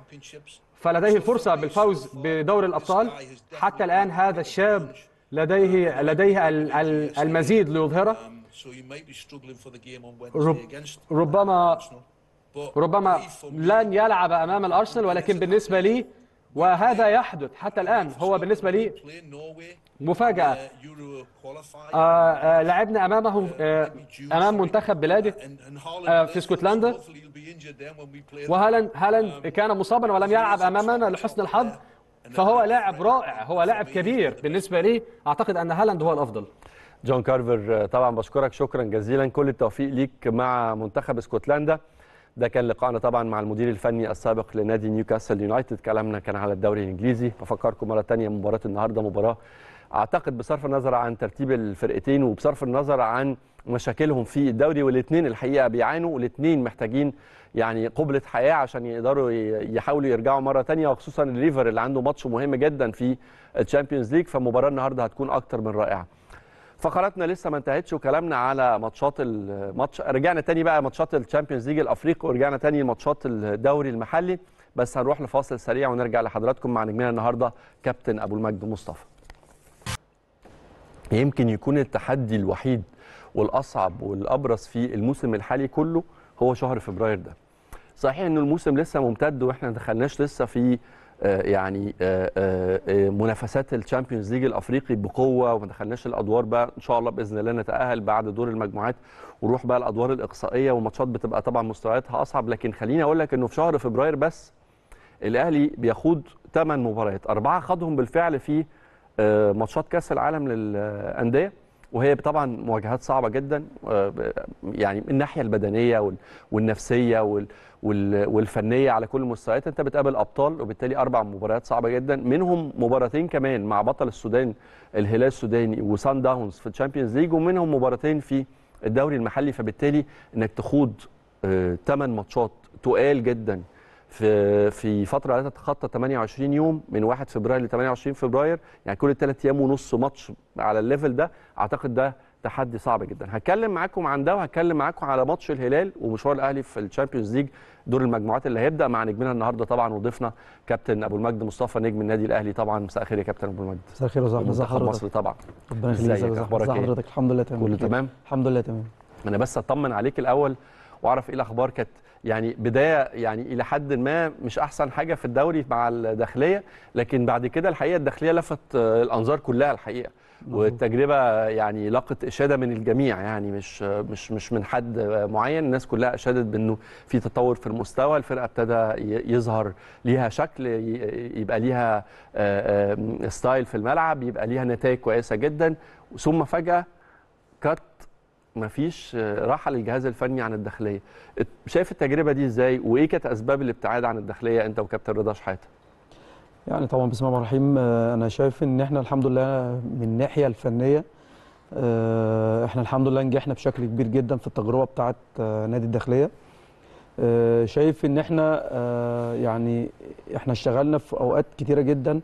فلديه الفرصة بالفوز بدوري الأبطال. حتى الآن هذا الشاب لديه المزيد ليظهره. ربما لن يلعب أمام الأرسنال، ولكن بالنسبة لي، وهذا يحدث حتى الآن، هو بالنسبة لي مفاجأة. لعبنا أمامهم أمام منتخب بلادي في اسكتلندا، وهالاند كان مصابا ولم يلعب أمامنا لحسن الحظ. فهو لاعب رائع، هو لاعب كبير بالنسبة لي. أعتقد أن هالاند هو الأفضل. جون كارفر، طبعا بشكرك شكرا جزيلا، كل التوفيق ليك مع منتخب اسكتلندا. ده كان لقاءنا طبعا مع المدير الفني السابق لنادي نيوكاسل يونايتد. كلامنا كان على الدوري الانجليزي. بفكركم مره ثانيه مباراه النهارده، مباراه اعتقد بصرف النظر عن ترتيب الفرقتين وبصرف النظر عن مشاكلهم في الدوري، والاثنين الحقيقه بيعانوا، والاثنين محتاجين يعني قبلة حياه عشان يقدروا يحاولوا يرجعوا مره ثانيه، وخصوصا الليفر اللي عنده ماتش مهم جدا في الشامبيونز ليج. فمباراه النهارده هتكون اكتر من رائعه. فقراتنا لسه ما انتهتش، وكلامنا على ماتشات رجعنا تاني بقى ماتشات الشامبيونز ليج الافريقي، ورجعنا تاني ماتشات الدوري المحلي. بس هنروح لفاصل سريع ونرجع لحضراتكم مع نجمنا النهارده كابتن ابو المجد مصطفى. يمكن يكون التحدي الوحيد والاصعب والابرز في الموسم الحالي كله هو شهر فبراير ده. صحيح انه الموسم لسه ممتد، واحنا ما دخلناش لسه في يعني منافسات الشامبيونز ليج الافريقي بقوه، وما دخلناش الادوار بقى ان شاء الله باذن الله نتاهل بعد دور المجموعات ونروح بقى الادوار الاقصائيه، وماتشات بتبقى طبعا مستوياتها اصعب. لكن خليني اقول لك انه في شهر فبراير بس الاهلي بيخوض 8 مباريات، 4 خاضهم بالفعل في ماتشات كاس العالم للانديه، وهي طبعا مواجهات صعبه جدا يعني من الناحيه البدنيه والنفسيه والفنيه على كل المستويات. انت بتقابل ابطال، وبالتالي 4 مباريات صعبه جدا، منهم مباراتين كمان مع بطل السودان الهلال السوداني وسان داونز في الشامبيونز ليج، ومنهم مباراتين في الدوري المحلي. فبالتالي انك تخوض 8 ماتشات تقال جدا في فتره لا تتخطى 28 يوم، من 1 فبراير ل 28 فبراير، يعني كل 3 ايام ونص ماتش على الليفل ده، اعتقد ده تحدي صعب جدا. هتكلم معاكم عن ده، وهتكلم معاكم على ماتش الهلال ومشوار الاهلي في الشامبيونز ليج دور المجموعات اللي هيبدا مع نجمنا النهارده طبعا، وضيفنا كابتن ابو المجد مصطفى نجم النادي الاهلي طبعا. مساء الخير يا كابتن ابو المجد. مساء الخير يا صاحبي. منتخب مصر طبعا، ربنا يخليك. اخبارك ايه حضرتك؟ الحمد لله تمام. كله تمام الحمد لله تمام. انا بس اطمن عليك الاول واعرف ايه الاخبار. كانت يعني بدايه يعني الى حد ما مش احسن حاجه في الدوري مع الداخليه، لكن بعد كده الحقيقه الداخليه لفت الانظار كلها الحقيقه، والتجربه يعني لقت اشاده من الجميع، يعني مش من حد معين، الناس كلها اشادت بانه في تطور في المستوى، الفرقه ابتدى يظهر ليها شكل، يبقى ليها ستايل في الملعب، يبقى ليها نتائج كويسه جدا، ثم فجاه كات مفيش راحه للجهاز الفني عن الداخليه. شايف التجربه دي ازاي، وايه كانت اسباب الابتعاد عن الداخليه انت وكابتن رضا شحاته؟ يعني طبعا بسم الله الرحمن الرحيم، انا شايف ان احنا الحمد لله من الناحيه الفنيه احنا الحمد لله نجحنا بشكل كبير جدا في التجربه بتاعه نادي الداخليه. شايف ان احنا يعني احنا اشتغلنا في اوقات كتيره جدا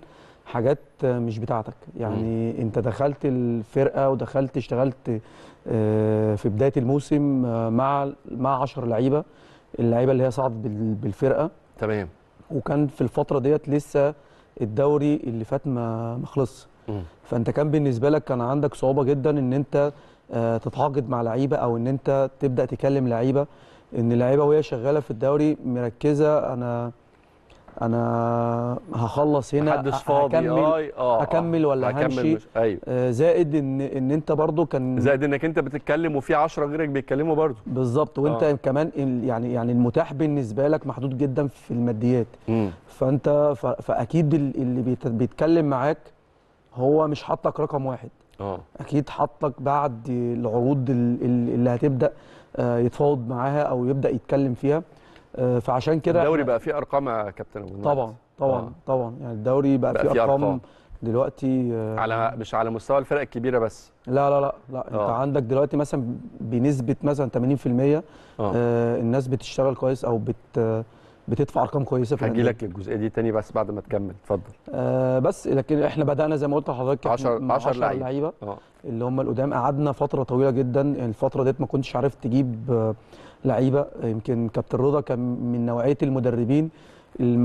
حاجات مش بتاعتك، يعني انت دخلت الفرقه ودخلت اشتغلت في بدايه الموسم مع 10 لعيبه، اللعيبه اللي هي صعدت بالفرقه تمام، وكان في الفتره ديت لسه الدوري اللي فات ما خلصش، فانت كان بالنسبه لك كان عندك صعوبه جدا ان انت تتعاقد مع لعيبه، او ان انت تبدا تكلم لعيبه، ان اللعيبه وهي شغاله في الدوري مركزه انا هخلص هنا هكمل ولا همشي. أيوة. زائد ان انت برضو كان زائد انك انت بتتكلم وفي 10 غيرك بيتكلموا برضو بالظبط، وانت كمان يعني المتاح بالنسبه لك محدود جدا في الماديات. فانت فاكيد اللي بيتكلم معاك هو مش حاطك رقم واحد، اكيد حاطك بعد العروض اللي هتبدا يتفاوض معاها او يبدا يتكلم فيها. فعشان كده الدوري بقى فيه ارقام يا كابتن ابو المجد. طبعا يعني الدوري بقى فيه ارقام دلوقتي، على مش على مستوى الفرق الكبيره بس، لا لا لا لا انت عندك دلوقتي مثلا بنسبه مثلا 80% الناس بتشتغل كويس او بتدفع ارقام كويسه في النادي. هجيلك للجزئيه دي تاني بس بعد ما تكمل، اتفضل. بس لكن احنا بدانا زي ما قلت لحضرتك 10 لعيبه اللي هم القدام، قعدنا فتره طويله جدا، الفتره ديت ما كنتش عارف تجيب لعيبه. يمكن كابتن رضا كان من نوعيه المدربين اللي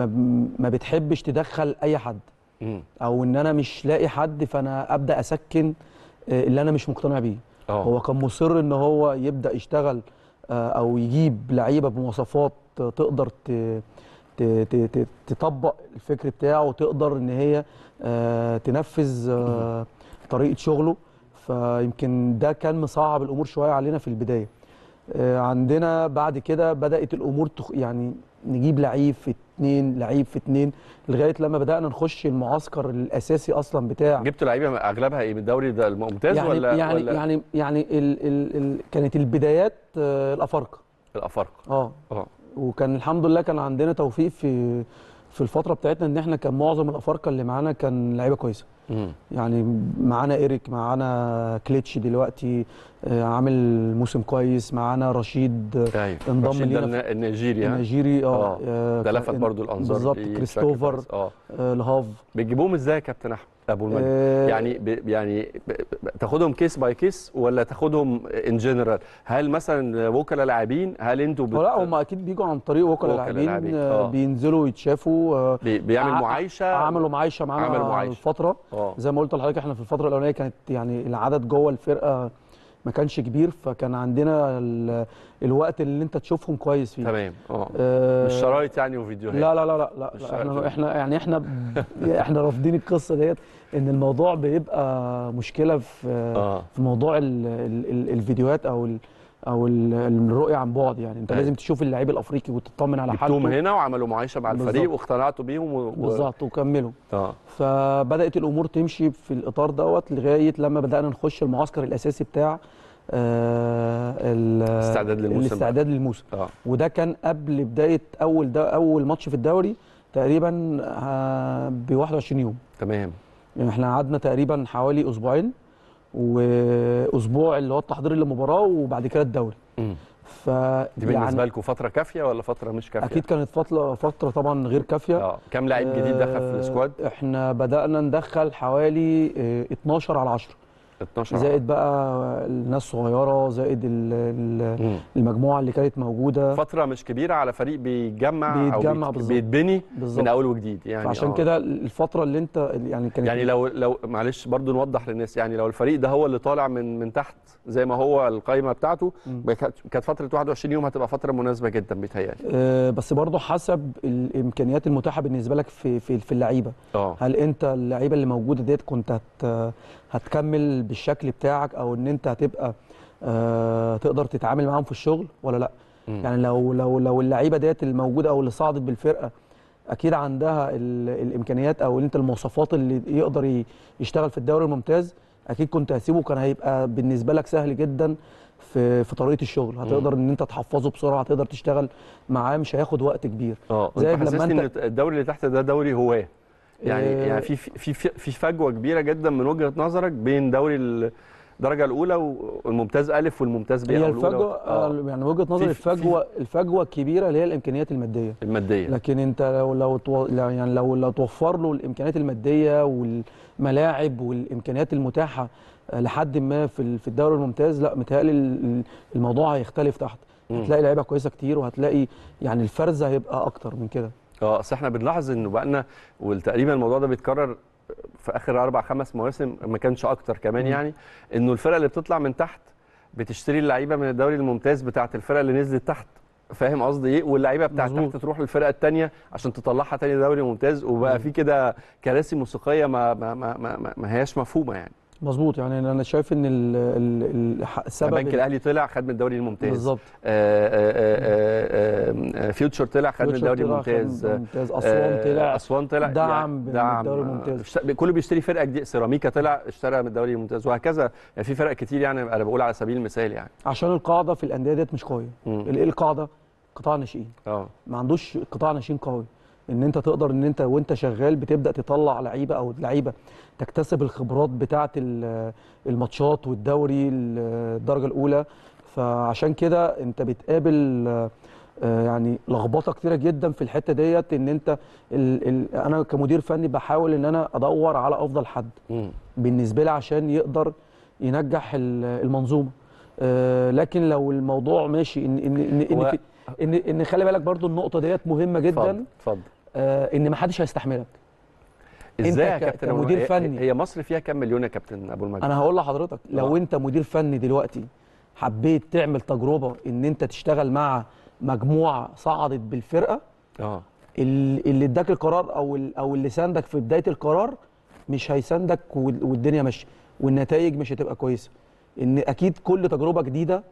ما بتحبش تدخل اي حد، او ان انا مش لاقي حد فانا ابدا اسكن اللي انا مش مقتنع بيه. هو كان مصر ان هو يبدا يشتغل او يجيب لعيبه بمواصفات تقدر تطبق الفكر بتاعه، وتقدر ان هي تنفذ طريقه شغله. فيمكن ده كان مصعب الامور شويه علينا في البدايه. عندنا بعد كده بدات الامور يعني نجيب لعيب في 2 لعيب في 2 لغايه لما بدانا نخش المعسكر الاساسي اصلا بتاع. جبتوا لعيبه اغلبها ايه من الدوري ده الممتاز يعني ولا يعني ولا؟ يعني كانت البدايات الافارقه وكان الحمد لله كان عندنا توفيق في الفتره بتاعتنا، ان احنا كان معظم الافارقه اللي معانا كان لعيبه كويسه. يعني معانا إيريك، معانا كليتش دلوقتي عامل موسم كويس، معانا رشيد انضم لينا النيجيري ده لفت برضو الانظار بالظبط. كريستوفر الهاف بتجيبوهم ازاي يا كابتن احمد ابو المجد؟ يعني تاخدهم كيس باي كيس ولا تاخدهم ان جنرال؟ هل مثلا وكلاء لاعبين؟ هل انتوا لا هم اكيد بيجوا عن طريق وكلاء لاعبين، بينزلوا يتشافوا، بيعمل معايشه، عملوا معايشه معانا فتره. زي ما قلت لحضرتك احنا في الفتره الاولانيه كانت يعني العدد جوه الفرقه ما كانش كبير، فكان عندنا الوقت اللي انت تشوفهم كويس فيه. تمام. مش شرايط يعني وفيديوهات. لا لا لا لا, لا. احنا رافضين القصه ديت، ان الموضوع بيبقى مشكله في موضوع الفيديوهات او الرؤيه عن بعد. يعني انت لازم تشوف اللاعب الافريقي وتطمن على حالته. جبتهم هنا وعملوا معايشه مع الفريق واقتنعتوا بيهم بالظبط وكملوا. فبدات الامور تمشي في الاطار دوت لغايه لما بدانا نخش المعسكر الاساسي بتاع الاستعداد للموسم. وده كان قبل بدايه اول ماتش في الدوري تقريبا ب 21 يوم. تمام. يعني احنا قعدنا تقريبا حوالي اسبوعين، واسبوع اللي هو التحضير للمباراه وبعد كده الدوري. ف دي بالنسبه لكم فتره كافيه ولا فتره مش كافيه؟ اكيد كانت فتره طبعا غير كافيه. كام لاعب جديد دخل في السكواد؟ احنا بدانا ندخل حوالي 12/10 زائد بقى الناس صغيره، زائد المجموعه اللي كانت موجوده. فتره مش كبيره على فريق بيتجمع او بيتبني من اول وجديد يعني. عشان كده الفتره اللي انت يعني كانت يعني لو معلش برضو نوضح للناس، يعني لو الفريق ده هو اللي طالع من تحت زي ما هو القايمه بتاعته، كانت فتره 21 يوم هتبقى فتره مناسبه جدا بيتهيألي. بس برضو حسب الامكانيات المتاحه بالنسبه لك في اللعيبه. هل انت اللعيبه اللي موجوده ديت كنت هتكمل بالشكل بتاعك، او ان انت هتبقى تقدر تتعامل معاهم في الشغل ولا لا؟ يعني لو اللعيبه ديت الموجوده او اللي صعدت بالفرقه اكيد عندها الامكانيات او انت المواصفات اللي يقدر يشتغل في الدوري الممتاز، اكيد كنت هسيبه. كان هيبقى بالنسبه لك سهل جدا في طريقه الشغل، هتقدر ان انت تحفظه بسرعه، هتقدر تشتغل معاه، مش هياخد وقت كبير. زي لما انت الدوري اللي تحت ده دوري هواه يعني. يعني في فجوه كبيره جدا من وجهه نظرك بين دوري الدرجه الاولى والممتاز الف والممتاز ب. هي الفجوه يعني وجهه نظري الفجوه الكبيره اللي هي الامكانيات الماديه. لكن انت لو توفر له الامكانيات الماديه والملاعب والامكانيات المتاحه لحد ما في الدوري الممتاز، لا متهيألي الموضوع هيختلف تحت. هتلاقي لعيبه كويسه كتير، وهتلاقي يعني الفرز هيبقى اكتر من كده. اصل احنا بنلاحظ انه بقالنا وتقريبا الموضوع ده بيتكرر في اخر 4-5 مواسم، ما كانش اكتر كمان يعني، انه الفرقه اللي بتطلع من تحت بتشتري اللعيبه من الدوري الممتاز بتاعت الفرقه اللي نزلت تحت، فاهم قصدي ايه؟ واللعيبه بتاعت تحت تروح للفرقه الثانيه عشان تطلعها ثاني دوري ممتاز، وبقى في كده كراسي موسيقيه ما هياش مفهومه يعني. مظبوط. يعني انا شايف ان السبب البنك الاهلي طلع خد من الدوري الممتاز. بالظبط. فيوتشر طلع خد من الدوري الممتاز. اسوان طلع دعم من الدوري الممتاز. كله بيشتري فرقه جديده. سيراميكا طلع اشترى من الدوري الممتاز، وهكذا يعني. في فرق كتير يعني، انا بقول على سبيل المثال يعني. عشان القاعده في الانديه ديت مش قويه. ايه القاعده؟ قطاع ناشئين. ما عندوش قطاع ناشئين قوي، ان انت تقدر ان انت وانت شغال بتبدا تطلع لعيبه، او لعيبه تكتسب الخبرات بتاعه الماتشات والدوري الدرجه الاولى. فعشان كده انت بتقابل يعني لخبطه كتيره جدا في الحته ديت، ان انت انا كمدير فني بحاول ان انا ادور على افضل حد بالنسبه لي عشان يقدر ينجح المنظومه. لكن لو الموضوع ماشي ان خلي بالك برضو النقطه ديت مهمه جدا. اتفضل. ان ما حدش هيستحملك. ازاي يا كابتن؟ مدير فني. هي مصر فيها كام مليون يا كابتن ابو المجد؟ انا هقول لحضرتك، لو انت مدير فني دلوقتي حبيت تعمل تجربه ان انت تشتغل مع مجموعه صعدت بالفرقه، اللي اداك القرار او اللي ساندك في بدايه القرار مش هيساندك، والدنيا ماشيه والنتائج مش هتبقى كويسه. ان اكيد كل تجربه جديده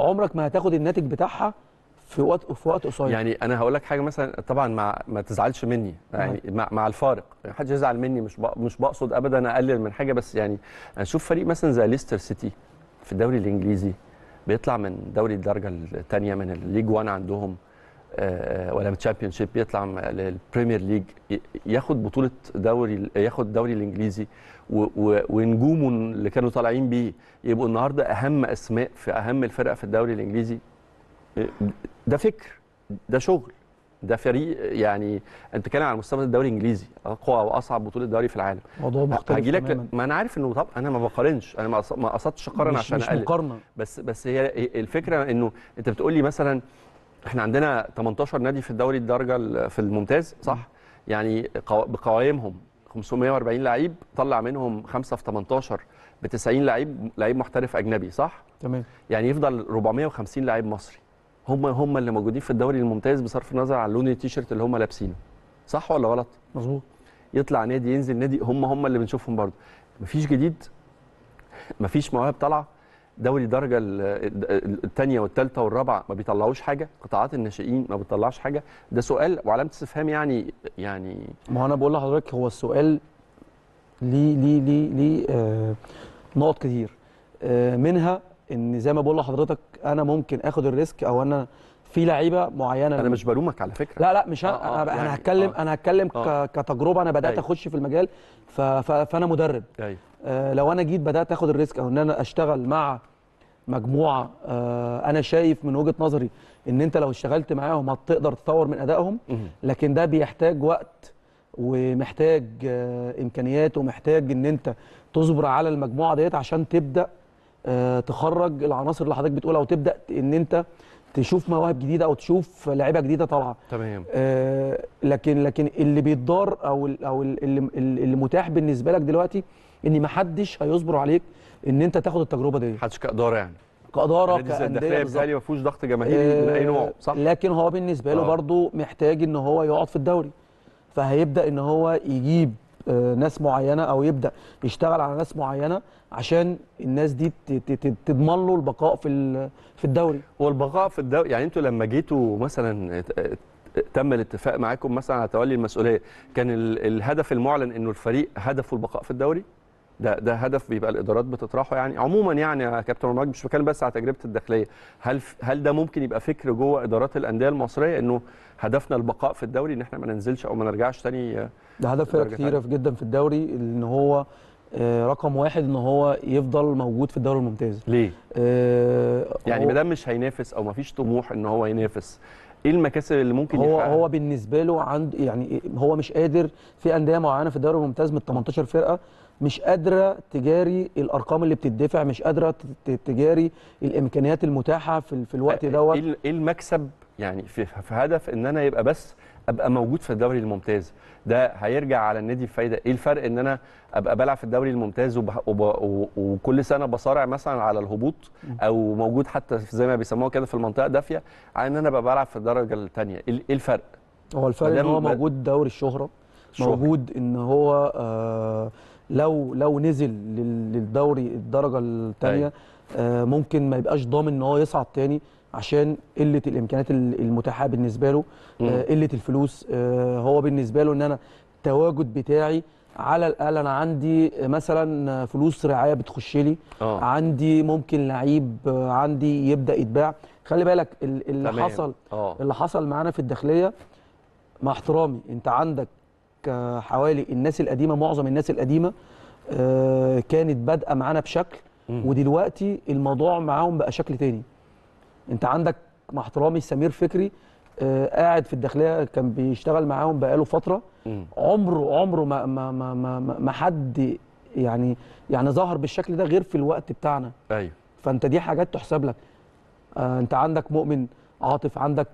عمرك ما هتاخد الناتج بتاعها في وقت قصير يعني. انا هقول لك حاجه مثلا، طبعا ما تزعلش مني يعني، مع الفارق ما حدش يزعل مني، مش بقصد ابدا اقلل من حاجه، بس يعني اشوف فريق مثلا زي ليستر سيتي في الدوري الانجليزي بيطلع من دوري الدرجه الثانيه من الليج 1 عندهم، ولا من الشامبيون شيب يطلع للبريمير ليج، ياخد بطوله دوري، ياخد الدوري الانجليزي، ونجومه اللي كانوا طالعين بيه يبقوا النهارده اهم اسماء في اهم الفرق في الدوري الانجليزي. ده فكر، ده شغل، ده فريق يعني. انت بتتكلم على مستوى الدوري الانجليزي، اقوى واصعب بطوله دوري في العالم. موضوع مختلف تماما. ما انا عارف انه، طب انا ما بقارنش، انا ما قصدتش اقارن عشان اقلل، مش مقارنه، بس هي الفكره انه انت بتقول لي مثلا احنا عندنا 18 نادي في الدوري الدرجه في الممتاز، صح؟ يعني بقوائمهم 540 لعيب طلع منهم 5 في 18 ب 90 لعيب محترف اجنبي، صح؟ تمام. يعني يفضل 450 لعيب مصري هم اللي موجودين في الدوري الممتاز بصرف النظر عن لون التيشيرت اللي هم لابسينه، صح ولا غلط؟ مظبوط. يطلع نادي ينزل نادي، هم اللي بنشوفهم برضه. مفيش جديد، مفيش مواهب طالعه. دوري الدرجه الثانيه والثالثه والرابعه ما بيطلعوش حاجه، قطاعات الناشئين ما بتطلعش حاجه. ده سؤال وعلامه استفهام. يعني ما انا بقول لحضرتك هو السؤال ليه نقط كتير، منها ان زي ما بقول لحضرتك انا ممكن اخد الريسك، او انا في لعيبه معينه. انا مش بلومك على فكره، لا مش انا هتكلم كتجربه. انا بدات اخش في المجال، فانا مدرب. لو انا جيت بدات اخد الريسك، او ان انا اشتغل مع مجموعه انا شايف من وجهه نظري ان انت لو اشتغلت معاهم هتقدر تطور من ادائهم، لكن ده بيحتاج وقت ومحتاج امكانيات، ومحتاج ان انت تصبر على المجموعه ديت عشان تبدا تخرج العناصر اللي حضرتك بتقولها، وتبدا ان انت تشوف مواهب جديده او تشوف لعيبه جديده طالعه. تمام. لكن اللي بيتضار او اللي متاح بالنسبه لك دلوقتي ان ما حدش هيصبر عليك ان انت تاخد التجربه دي. حدش كاداره، يعني كاداره كانديه بالظبط، ما فيهوش ضغط جماهيري من اي نوع، صح؟ لكن هو بالنسبه له برضه محتاج ان هو يقعد في الدوري، فهيبدا ان هو يجيب ناس معينه او يبدا يشتغل على ناس معينه عشان الناس دي تضمن له البقاء في الدوري. والبقاء في الدوري يعني انتوا لما جيتوا مثلا تم الاتفاق معاكم مثلا على تولي المسؤوليه، كان الهدف المعلن انه الفريق هدفه البقاء في الدوري؟ ده هدف بيبقى الادارات بتطرحه يعني عموما. يعني يا كابتن مجد، مش بتكلم بس على تجربه الداخليه، هل ده ممكن يبقى فكر جوه ادارات الانديه المصريه انه هدفنا البقاء في الدوري، ان احنا ما ننزلش او ما نرجعش تاني؟ ده هدف فرق كتيره جدا في الدوري، ان هو رقم واحد ان هو يفضل موجود في الدوري الممتاز. ليه؟ يعني ما دام مش هينافس او ما فيش طموح ان هو ينافس، ايه المكاسب اللي ممكن يحققها؟ هو بالنسبه له يعني هو مش قادر. في انديه معينه في الدوري الممتاز من 18 فرقه مش قادره تجاري الارقام اللي بتدفع، مش قادره تجاري الامكانيات المتاحه في الوقت دوت. ايه المكسب يعني في هدف ان انا يبقى بس ابقى موجود في الدوري الممتاز؟ ده هيرجع على النادي بفايده. ايه الفرق ان انا ابقى بلعب في الدوري الممتاز وكل سنه بصارع مثلا على الهبوط، او موجود حتى زي ما بيسموها كده في المنطقه دافيه، عن ان انا ابقى بلعب في الدرجه الثانيه؟ ايه الفرق؟ هو الفرق ان هو موجود دوري الشهره، موجود ان هو لو نزل للدوري الدرجه الثانيه ممكن ما يبقاش ضامن ان هو يصعد تاني عشان قله الامكانيات المتاحه بالنسبه له، قله الفلوس. هو بالنسبه له ان انا التواجد بتاعي على الاقل انا عندي مثلا فلوس رعايه بتخش لي، عندي ممكن لعيب عندي يبدا يتباع. خلي بالك اللي حصل معانا في الداخليه، مع احترامي انت عندك حوالي الناس القديمه، معظم الناس القديمه كانت بادئه معانا بشكل، ودلوقتي الموضوع معاهم بقى شكل تاني. انت عندك مع احترامي سمير فكري قاعد في الداخليه، كان بيشتغل معاهم بقاله فتره، عمره ما حد يعني ظهر بالشكل ده غير في الوقت بتاعنا. ايوه. فانت دي حاجات تحسب لك. انت عندك مؤمن عاطف، عندك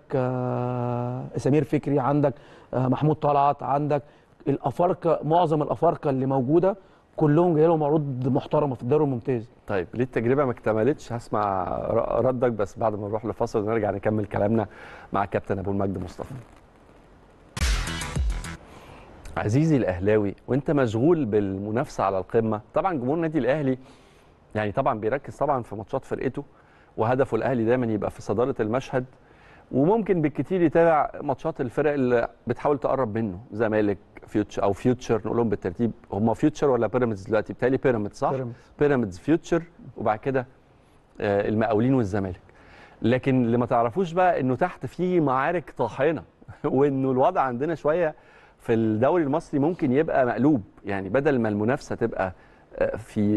سمير فكري، عندك محمود طلعت، عندك الافارقه، معظم الافارقه اللي موجوده كلهم جاي لهم عروض محترمه في الدوري الممتاز. طيب ليه التجربه ما اكتملتش؟ هسمع ردك بس بعد ما نروح لفاصل، نرجع نكمل كلامنا مع كابتن ابو المجد مصطفى. عزيزي الاهلاوي، وانت مشغول بالمنافسه على القمه، طبعا جمهور النادي الاهلي يعني طبعا بيركز طبعا في ماتشات فرقته، وهدفه الاهلي دايما يبقى في صداره المشهد، وممكن بالكتير يتابع ماتشات الفرق اللي بتحاول تقرب منه، زمالك، فيوتشر، نقولهم بالترتيب، هم فيوتشر ولا بيراميدز دلوقتي؟ بتهيألي بيراميدز، صح؟ بيراميدز، فيوتشر، وبعد كده المقاولين والزمالك. لكن اللي ما تعرفوش بقى انه تحت فيه معارك طاحنه، وانه الوضع عندنا شويه في الدوري المصري ممكن يبقى مقلوب. يعني بدل ما المنافسه تبقى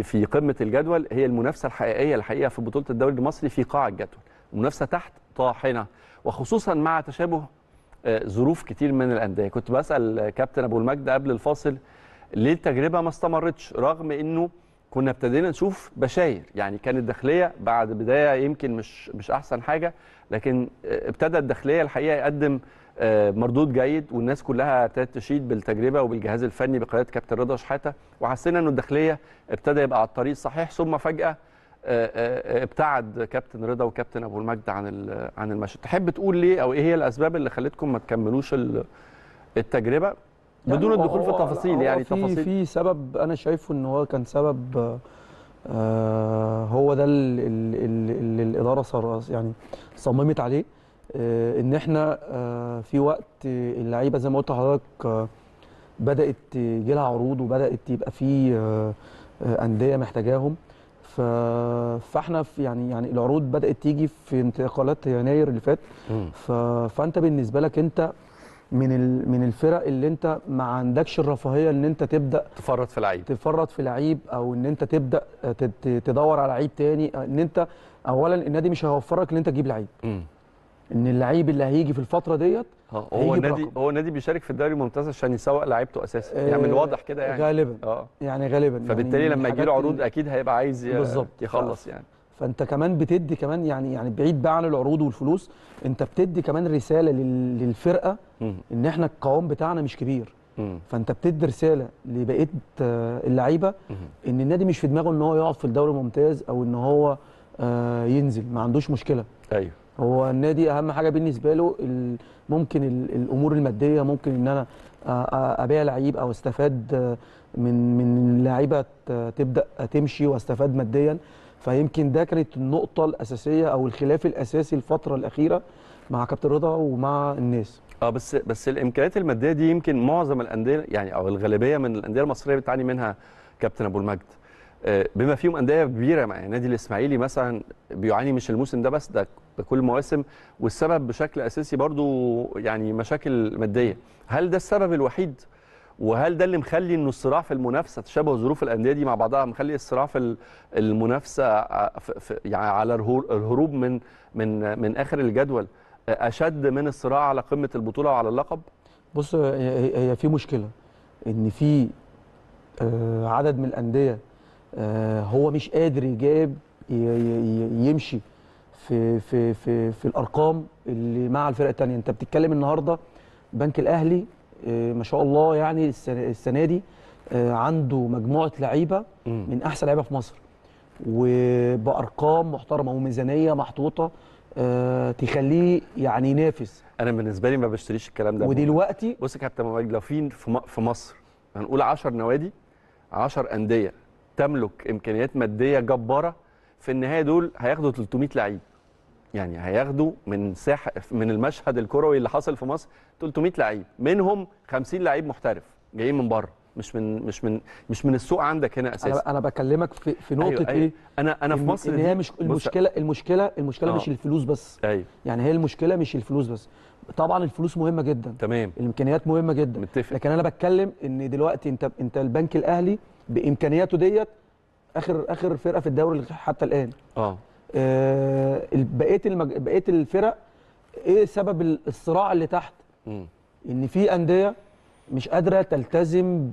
في قمه الجدول، هي المنافسه الحقيقيه في بطوله الدوري المصري في قاع الجدول، المنافسه تحت طاحنه، وخصوصا مع تشابه ظروف كتير من الانديه. كنت بسال كابتن ابو المجد قبل الفاصل ليه التجربه ما استمرتش، رغم انه كنا ابتدينا نشوف بشاير. يعني كانت الداخليه بعد بدايه يمكن مش احسن حاجه، لكن ابتدى الداخليه الحقيقه يقدم مردود جيد والناس كلها ابتدت تشيد بالتجربه وبالجهاز الفني بقياده كابتن رضا شحاته، وحسينا انه الداخليه ابتدى يبقى على الطريق الصحيح. ثم فجاه ابتعد كابتن رضا وكابتن ابو المجد عن المشهد. تحب تقول ليه او ايه هي الاسباب اللي خلتكم ما تكملوش التجربه بدون الدخول في التفاصيل؟ يعني تفاصيل في سبب انا شايفه ان هو كان سبب هو ده اللي الاداره يعني صممت عليه، ان احنا في وقت اللعيبه زي ما قلت لحضرتك بدات تجي لها عروض وبدات يبقى في انديه محتاجاهم، فاحنا في يعني العروض بدات تيجي في انتقالات يناير اللي فات. فانت بالنسبه لك انت من الفرق اللي انت ما عندكش الرفاهيه ان انت تبدا تفرط في لعيب او ان انت تبدا تدور على لعيب تاني. ان انت اولا النادي مش هيوفرك ان انت تجيب لعيب، ان اللعيب اللي هيجي في الفتره ديت هو النادي بيشارك في الدوري الممتاز عشان يسوق لعيبته اساسا، يعني واضح كده يعني غالبا غالبا فبالتالي يعني لما يجي له عروض اكيد هيبقى عايز يخلص يعني. فانت كمان بتدي كمان يعني بعيد بقى عن العروض والفلوس، انت بتدي كمان رساله للفرقه ان احنا القوام بتاعنا مش كبير. فانت بتدي رساله لبقيه اللعيبه ان النادي مش في دماغه ان هو يقعد في الدوري الممتاز او ان هو ينزل، ما عندوش مشكله. ايوه، هو النادي اهم حاجه بالنسبه له ممكن الامور الماديه، ممكن ان انا ابيع لعيب او استفاد من لعيبه تبدا تمشي واستفاد ماديا. فيمكن ده كانت النقطه الاساسيه او الخلاف الاساسي الفتره الاخيره مع كابتن رضا ومع الناس. بس الامكانيات الماديه دي يمكن معظم الانديه يعني او الغالبيه من الانديه المصريه بتعاني منها كابتن ابو المجد، بما فيهم انديه كبيره. يعني نادي الاسماعيلي مثلا بيعاني مش الموسم ده بس، ده كل المواسم، والسبب بشكل اساسي برضو يعني مشاكل ماديه. هل ده السبب الوحيد؟ وهل ده اللي مخلي انه الصراع في المنافسه، تشابه ظروف الانديه دي مع بعضها مخلي الصراع في المنافسه يعني على الهروب من اخر الجدول اشد من الصراع على قمه البطوله وعلى اللقب؟ بص، هي في مشكله ان في عدد من الانديه هو مش قادر يمشي في في في في الارقام اللي مع الفرق الثانيه. انت بتتكلم النهارده بنك الاهلي ما شاء الله يعني السنه دي عنده مجموعه لعيبه من احسن لعيبه في مصر وبارقام محترمه وميزانيه محطوطه تخليه يعني ينافس. انا بالنسبه لي ما بشتريش الكلام ده. ودلوقتي بص يا كابتن مجدي، لو في مصر هنقول 10 نوادي 10 انديه تملك امكانيات ماديه جباره، في النهايه دول هياخدوا 300 لعيب، يعني هياخدوا من المشهد الكروي اللي حصل في مصر 300 لعيب، منهم 50 لعيب محترف جايين من بره، مش من السوق عندك هنا اساسا. انا بكلمك في نقطه. أيوة ايه، انا في مصر ان هي مش المشكله مش الفلوس بس. أيوة، يعني هي المشكله مش الفلوس بس. طبعا الفلوس مهمه جدا، تمام، الامكانيات مهمه جدا، متفق. لكن انا بتكلم ان دلوقتي انت البنك الاهلي بامكانياته ديت اخر فرقه في الدوري حتى الان. بقيه الفرق ايه سبب الصراع اللي تحت؟ ان في انديه مش قادره تلتزم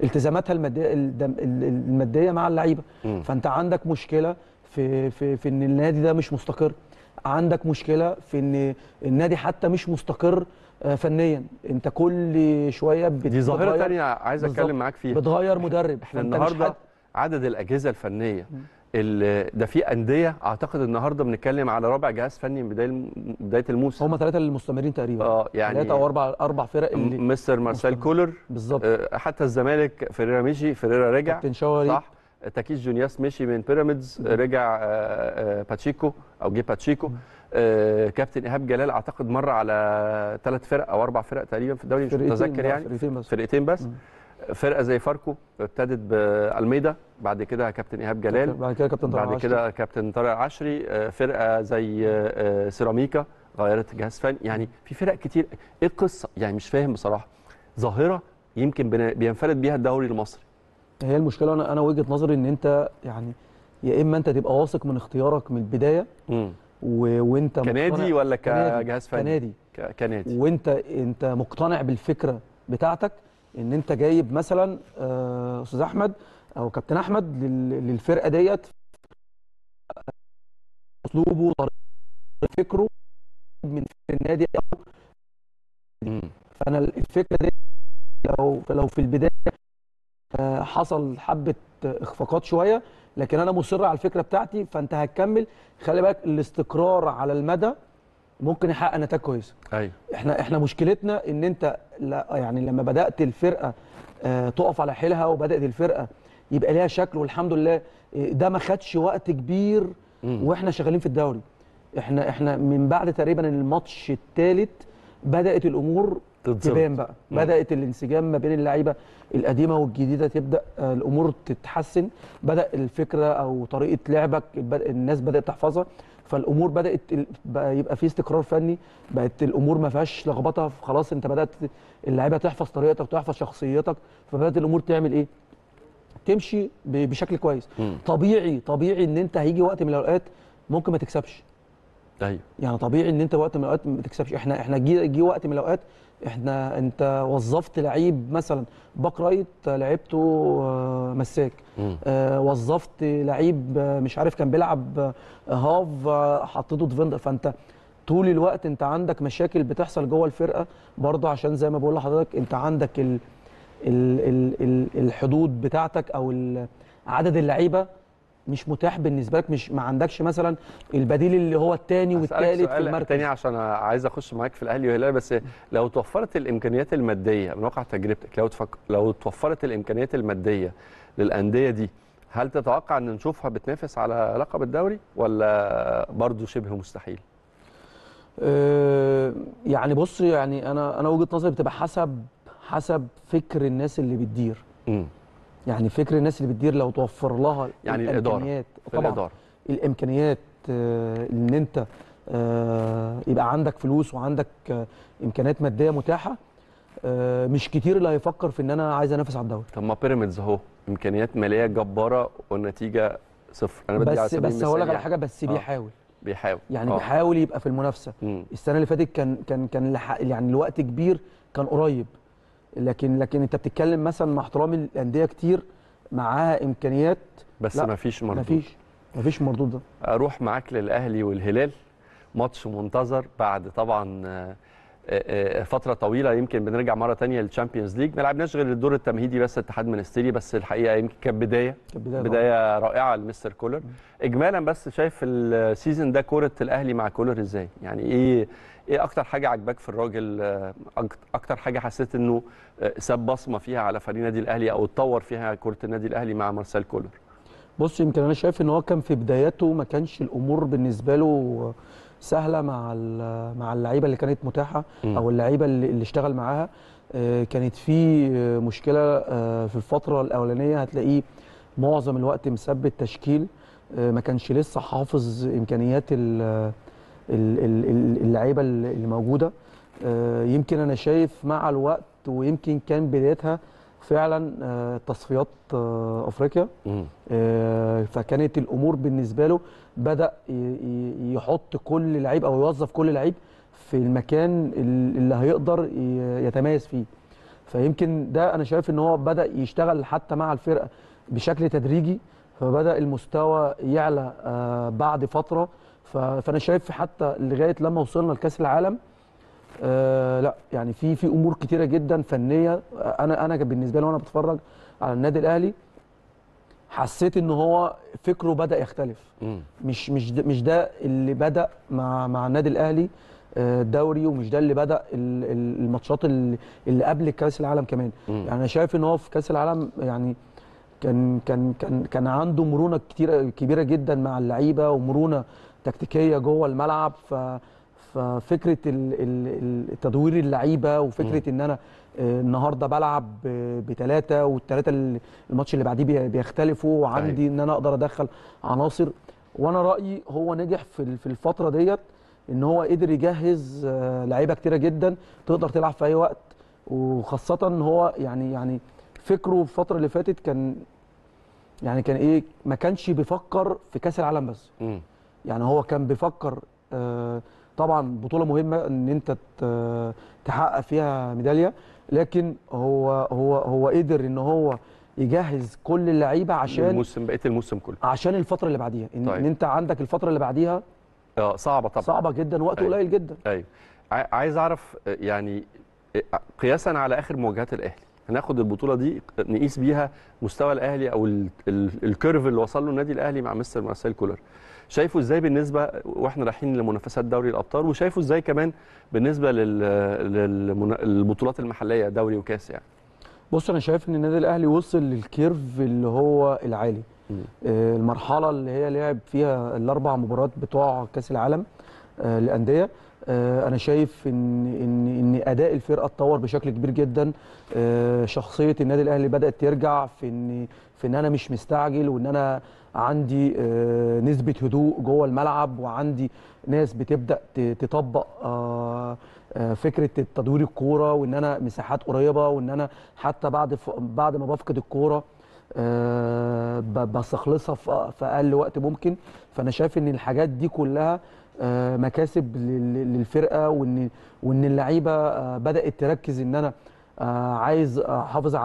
بالتزاماتها الماديه مع اللعيبه. فانت عندك مشكله في ان النادي ده مش مستقر، عندك مشكله في ان النادي حتى مش مستقر فنيا. انت كل شويه دي ظاهره ثانيه عايز اتكلم معاك فيها، بتغير مدرب. احنا النهارده عدد الاجهزه الفنيه ده في انديه اعتقد النهارده بنتكلم على رابع جهاز فني من بدايه الموسم. هم 3 المستمرين تقريبا، يعني 3 أو 4 فرق اللي مستر مارسيل كولر بالظبط. حتى الزمالك فيريرا رجع، كابتن شاوري صح، تاكيس جونياس مشي من بيراميدز، رجع باتشيكو او جه باتشيكو، كابتن ايهاب جلال اعتقد مر على 3 فرق أو 4 فرق تقريبا في الدوري، مش متذكر يعني، فرقتين بس. فرقه زي فاركو ابتدت بالميدا، بعد كده كابتن ايهاب جلال، بعد كده كابتن طارق العشري، فرقه زي سيراميكا غيرت جهاز فني. يعني في فرق كتير، ايه القصه؟ يعني مش فاهم بصراحه. ظاهره يمكن بينفرد بيها الدوري المصري. هي المشكله انا وجهه نظري ان انت يعني يا اما انت تبقى واثق من اختيارك من البدايه وانت كنادي ولا كجهاز فني كنادي، وانت مقتنع بالفكره بتاعتك ان انت جايب مثلا استاذ احمد او كابتن احمد للفرقه ديت اسلوبه وطريقه فكره من فكر النادي او دي. فانا الفكره دي لو في البدايه حصل حبه اخفاقات شويه، لكن انا مصر على الفكره بتاعتي، فانت هتكمل. خلي بالك الاستقرار على المدى ممكن يحقق نتائج كويسه. ايوه احنا مشكلتنا ان انت يعني لما بدات الفرقه تقف على حيلها وبدات الفرقه يبقى ليها شكل، والحمد لله ده ما خدش وقت كبير واحنا شغالين في الدوري. احنا من بعد تقريبا الماتش الثالث بدات الامور تبان بقى، بدات الانسجام ما بين اللعيبه القديمه والجديده، تبدا الامور تتحسن، بدا الفكره او طريقه لعبك الناس بدات تحفظها، فالامور بدات يبقى في استقرار فني، بقت الامور ما فيهاش لخبطه، خلاص انت بدات اللعيبه تحفظ طريقتك تحفظ شخصيتك، فبدات الامور تعمل ايه؟ تمشي بشكل كويس. طبيعي ان انت هيجي وقت من الاوقات ممكن ما تكسبش. ايوه يعني طبيعي ان انت وقت من الاوقات ما تكسبش. احنا جه وقت من الاوقات انت وظفت لعيب مثلا باك رايت لعبته مساك، وظفت لعيب مش عارف كان بيلعب هاف حطيته ديفندر، فانت طول الوقت انت عندك مشاكل بتحصل جوه الفرقه برضه، عشان زي ما بقول لحضرتك انت عندك الحدود بتاعتك او عدد اللعيبه مش متاح بالنسبه لك، مش ما عندكش مثلا البديل اللي هو الثاني والثالث في المركز. تاني عشان عايز اخش معاك في الاهلي والهلال، بس لو توفرت الامكانيات الماديه من واقع تجربتك، لو توفرت الامكانيات الماديه للانديه دي، هل تتوقع ان نشوفها بتنافس على لقب الدوري ولا برضه شبه مستحيل؟ يعني بص، يعني انا وجهه نظري بتبقى حسب فكر الناس اللي بتدير. يعني فكر الناس اللي بتدير لو توفر لها يعني الامكانيات، طبعا الامكانيات ان انت يبقى عندك فلوس وعندك امكانيات ماديه متاحه، مش كتير اللي هيفكر في ان انا عايز انافس على الدوري. طب ما بيراميدز اهو امكانيات ماليه جباره والنتيجه صفر. انا بدي على سبيل المثال، بس هقول لك على حاجه، بس بيحاول يعني بيحاول يبقى في المنافسه. السنه اللي فاتت كان يعني لوقت كبير كان قريب، لكن انت بتتكلم مثلا مع احترامي الانديه كتير معاها امكانيات، بس مفيش مردود. ده اروح معاك للاهلي والهلال، ماتش منتظر بعد طبعا فتره طويله، يمكن بنرجع مره ثانيه للتشامبيونز ليج، ما لعبناش غير الدور التمهيدي بس اتحاد منستيري، بس الحقيقه يمكن كانت بدايه رائعه لمستر كولر. اجمالا بس شايف السيزون ده كوره الاهلي مع كولر ازاي؟ يعني ايه اكتر حاجه عجباك في الراجل، اكتر حاجه حسيت انه ساب بصمه فيها على فريق النادي الاهلي او اتطور فيها كره النادي الاهلي مع مارسيل كولر؟ بص، يمكن انا شايف ان هو كان في بداياته ما كانش الامور بالنسبه له سهله مع اللعيبه اللي كانت متاحه او اللعيبه اللي اشتغل معاها. كانت في مشكله في الفتره الاولانيه، هتلاقيه معظم الوقت مثبت تشكيل، ما كانش لسه حافظ امكانيات اللعيبه اللي موجوده. يمكن انا شايف مع الوقت، ويمكن كان بدايتها فعلا تصفيات افريقيا، فكانت الامور بالنسبه له بدا يحط كل لعيب او يوظف كل لعيب في المكان اللي هيقدر يتميز فيه. فيمكن ده انا شايف ان هو بدا يشتغل حتى مع الفرقه بشكل تدريجي، فبدا المستوى يعلى بعد فتره. فانا شايف حتى لغايه لما وصلنا لكاس العالم، لا يعني في امور كتيره جدا فنيه. انا بالنسبه لي وانا بتفرج على النادي الاهلي حسيت ان هو فكره بدا يختلف. مش ده اللي بدا مع النادي الاهلي الدوري، ومش ده اللي بدا الماتشات اللي قبل كاس العالم كمان. يعني انا شايف ان هو في كاس العالم يعني كان عنده مرونه كبيره جدا مع اللعيبه، ومرونه تكتيكيه جوه الملعب. ففكره تدوير اللعيبه، وفكره ان انا النهارده بلعب بثلاثه والثلاثه الماتش اللي بعديه بيختلفوا، وعندي ان انا اقدر ادخل عناصر. وانا رايي هو نجح في الفتره ديت، ان هو قدر يجهز لعيبه كتيره جدا تقدر تلعب في اي وقت، وخاصه ان هو يعني فكره الفتره اللي فاتت كان ايه، ما كانش بيفكر في كاس العالم بس. يعني هو كان بيفكر طبعا بطوله مهمه ان انت تحقق فيها ميداليه، لكن هو قدر ان هو يجهز كل اللعيبه عشان الموسم، بقيه الموسم كله، عشان الفتره اللي بعديها. إن انت عندك الفتره اللي بعديها صعبه طبعا، صعبه جدا، وقت قليل جدا. ايوه عايز اعرف يعني قياسا على اخر مواجهات الاهلي هناخد البطوله دي نقيس بيها مستوى الاهلي او الكيرف اللي وصل له النادي الاهلي مع مستر مارسيل كولر. شايفه ازاي بالنسبه واحنا رايحين لمنافسات دوري الابطال، وشايفه ازاي كمان بالنسبه للبطولات المحليه دوري وكاس؟ يعني بص، انا شايف ان النادي الاهلي وصل للكيرف اللي هو العالي. المرحله اللي هي لعب فيها الاربع مباريات بتوع كاس العالم للانديه، انا شايف ان اداء الفرقه اتطور بشكل كبير جدا. شخصيه النادي الاهلي بدات ترجع في ان انا مش مستعجل، وان انا عندي نسبه هدوء جوه الملعب، وعندي ناس بتبدا تطبق فكره تدوير الكوره، وان انا مساحات قريبه، وان انا حتى بعد ما بفقد الكوره بستخلصها في اقل وقت ممكن. فانا شايف ان الحاجات دي كلها مكاسب للفرقه، وان اللعيبه بدات تركز ان انا عايز احافظ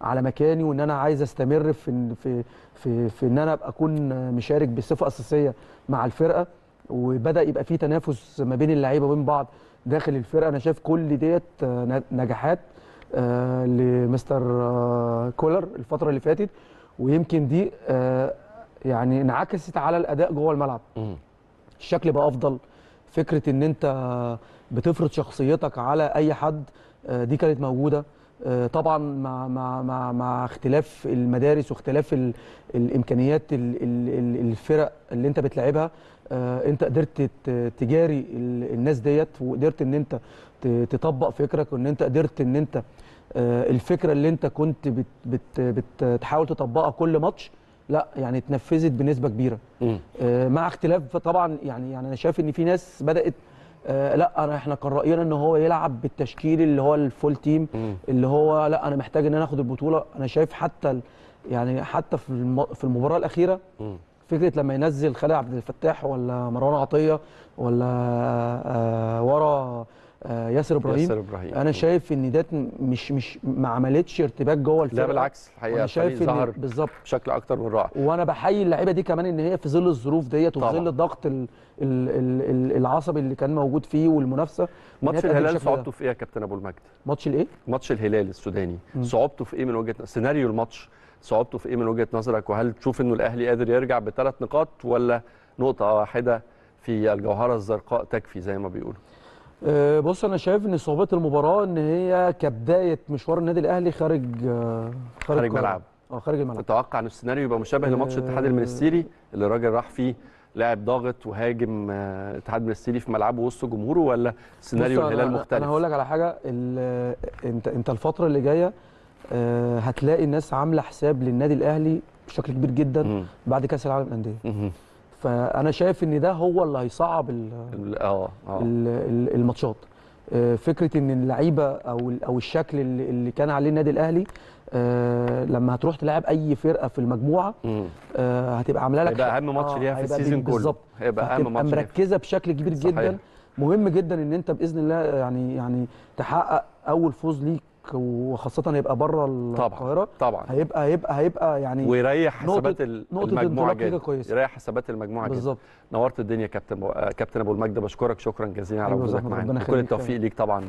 على مكاني، وان انا عايز استمر في في في, في ان انا ابقى اكون مشارك بصفه اساسيه مع الفرقه، وبدا يبقى في تنافس ما بين اللعيبه وبين بعض داخل الفرقه. انا شايف كل ديت نجاحات لمستر كولر الفتره اللي فاتت، ويمكن دي يعني انعكست على الاداء جوه الملعب. الشكل بقى افضل، فكره ان انت بتفرض شخصيتك على اي حد دي كانت موجوده. طبعا مع اختلاف المدارس واختلاف الامكانيات الفرق اللي انت بتلعبها، انت قدرت تجاري الناس ديت، وقدرت ان انت تطبق فكرك، وان انت قدرت ان انت الفكره اللي انت كنت بتحاول تطبقها كل ماتش، لا يعني اتنفذت بنسبه كبيره. مع اختلاف طبعا، يعني انا شايف ان في ناس بدات لا احنا كان راينا ان هو يلعب بالتشكيل اللي هو الفول تيم، اللي هو لا انا محتاج ان انا اخد البطوله. انا شايف حتى يعني حتى في المباراه الاخيره، فكره لما ينزل خالد عبد الفتاح ولا مروان عطيه ولا ورا ياسر ابراهيم، انا شايف ان ده مش ما عملتش ارتباك جوه الفرقه. لا بالعكس، الحقيقه شايف ظهر بالظبط بشكل اكتر من رائع، وانا بحيي اللعيبه دي كمان ان هي في ظل الظروف ديت وفي ظل الضغط العصبي اللي كان موجود فيه والمنافسه. ماتش الهلال صعوبته في ايه يا كابتن ابو المجد؟ ماتش الايه؟ ماتش الهلال السوداني صعوبته في ايه من وجهه سيناريو الماتش؟ صعوبته في ايه من وجهه نظرك؟ وهل تشوف انه الاهلي قادر يرجع بثلاث نقاط ولا نقطه واحده في الجوهره الزرقاء تكفي زي ما بيقولوا؟ بص، انا شايف ان صعوبه المباراه ان هي كبدايه مشوار النادي الاهلي خارج ملعب خارج الملعب. تتوقع ان السيناريو يبقى مشابه لماتش الاتحاد المنستيري اللي الراجل راح فيه لاعب ضاغط وهاجم الاتحاد المنستيري في ملعبه وسط جمهوره، ولا سيناريو الهلال مختلف؟ انا هقول لك على حاجه، انت الفتره اللي جايه هتلاقي الناس عامله حساب للنادي الاهلي بشكل كبير جدا بعد كاس العالم للانديه. فانا شايف ان ده هو اللي هيصعب الماتشات. فكره ان اللعيبه او الشكل اللي كان عليه النادي الاهلي، لما هتروح تلعب اي فرقه في المجموعه هتبقى عامله لك، هيبقى اهم ماتش ليها في السيزون كله بالظبط، هيبقى اهم ماتش، مركزه بشكل كبير صحيح. جدا مهم جدا ان انت باذن الله يعني تحقق اول فوز ليك، وخاصه هيبقى بره القاهره. طبعا هيبقى يعني ويريح حسابات المجموعه جدا، يريح حسابات المجموعه بالظبط. نورت الدنيا كابتن ابو المجد، بشكرك شكرا جزيلا على وجودك معانا، كل التوفيق ليك طبعا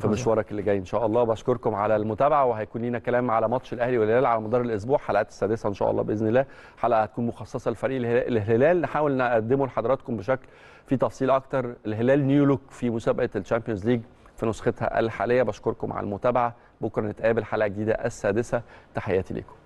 في مشوارك اللي جاي ان شاء الله. بشكركم على المتابعه، وهيكون لينا كلام على ماتش الاهلي والهلال على مدار الاسبوع، حلقات السادسه ان شاء الله باذن الله، حلقه هتكون مخصصه لفريق الهلال، نحاول نقدمه لحضراتكم بشكل في تفصيل اكتر. الهلال نيو لوك في مسابقه الشامبيونز ليج في نسختها الحالية. بشكركم على المتابعة، بكرة نتقابل حلقة جديدة السادسة، تحياتي لكم.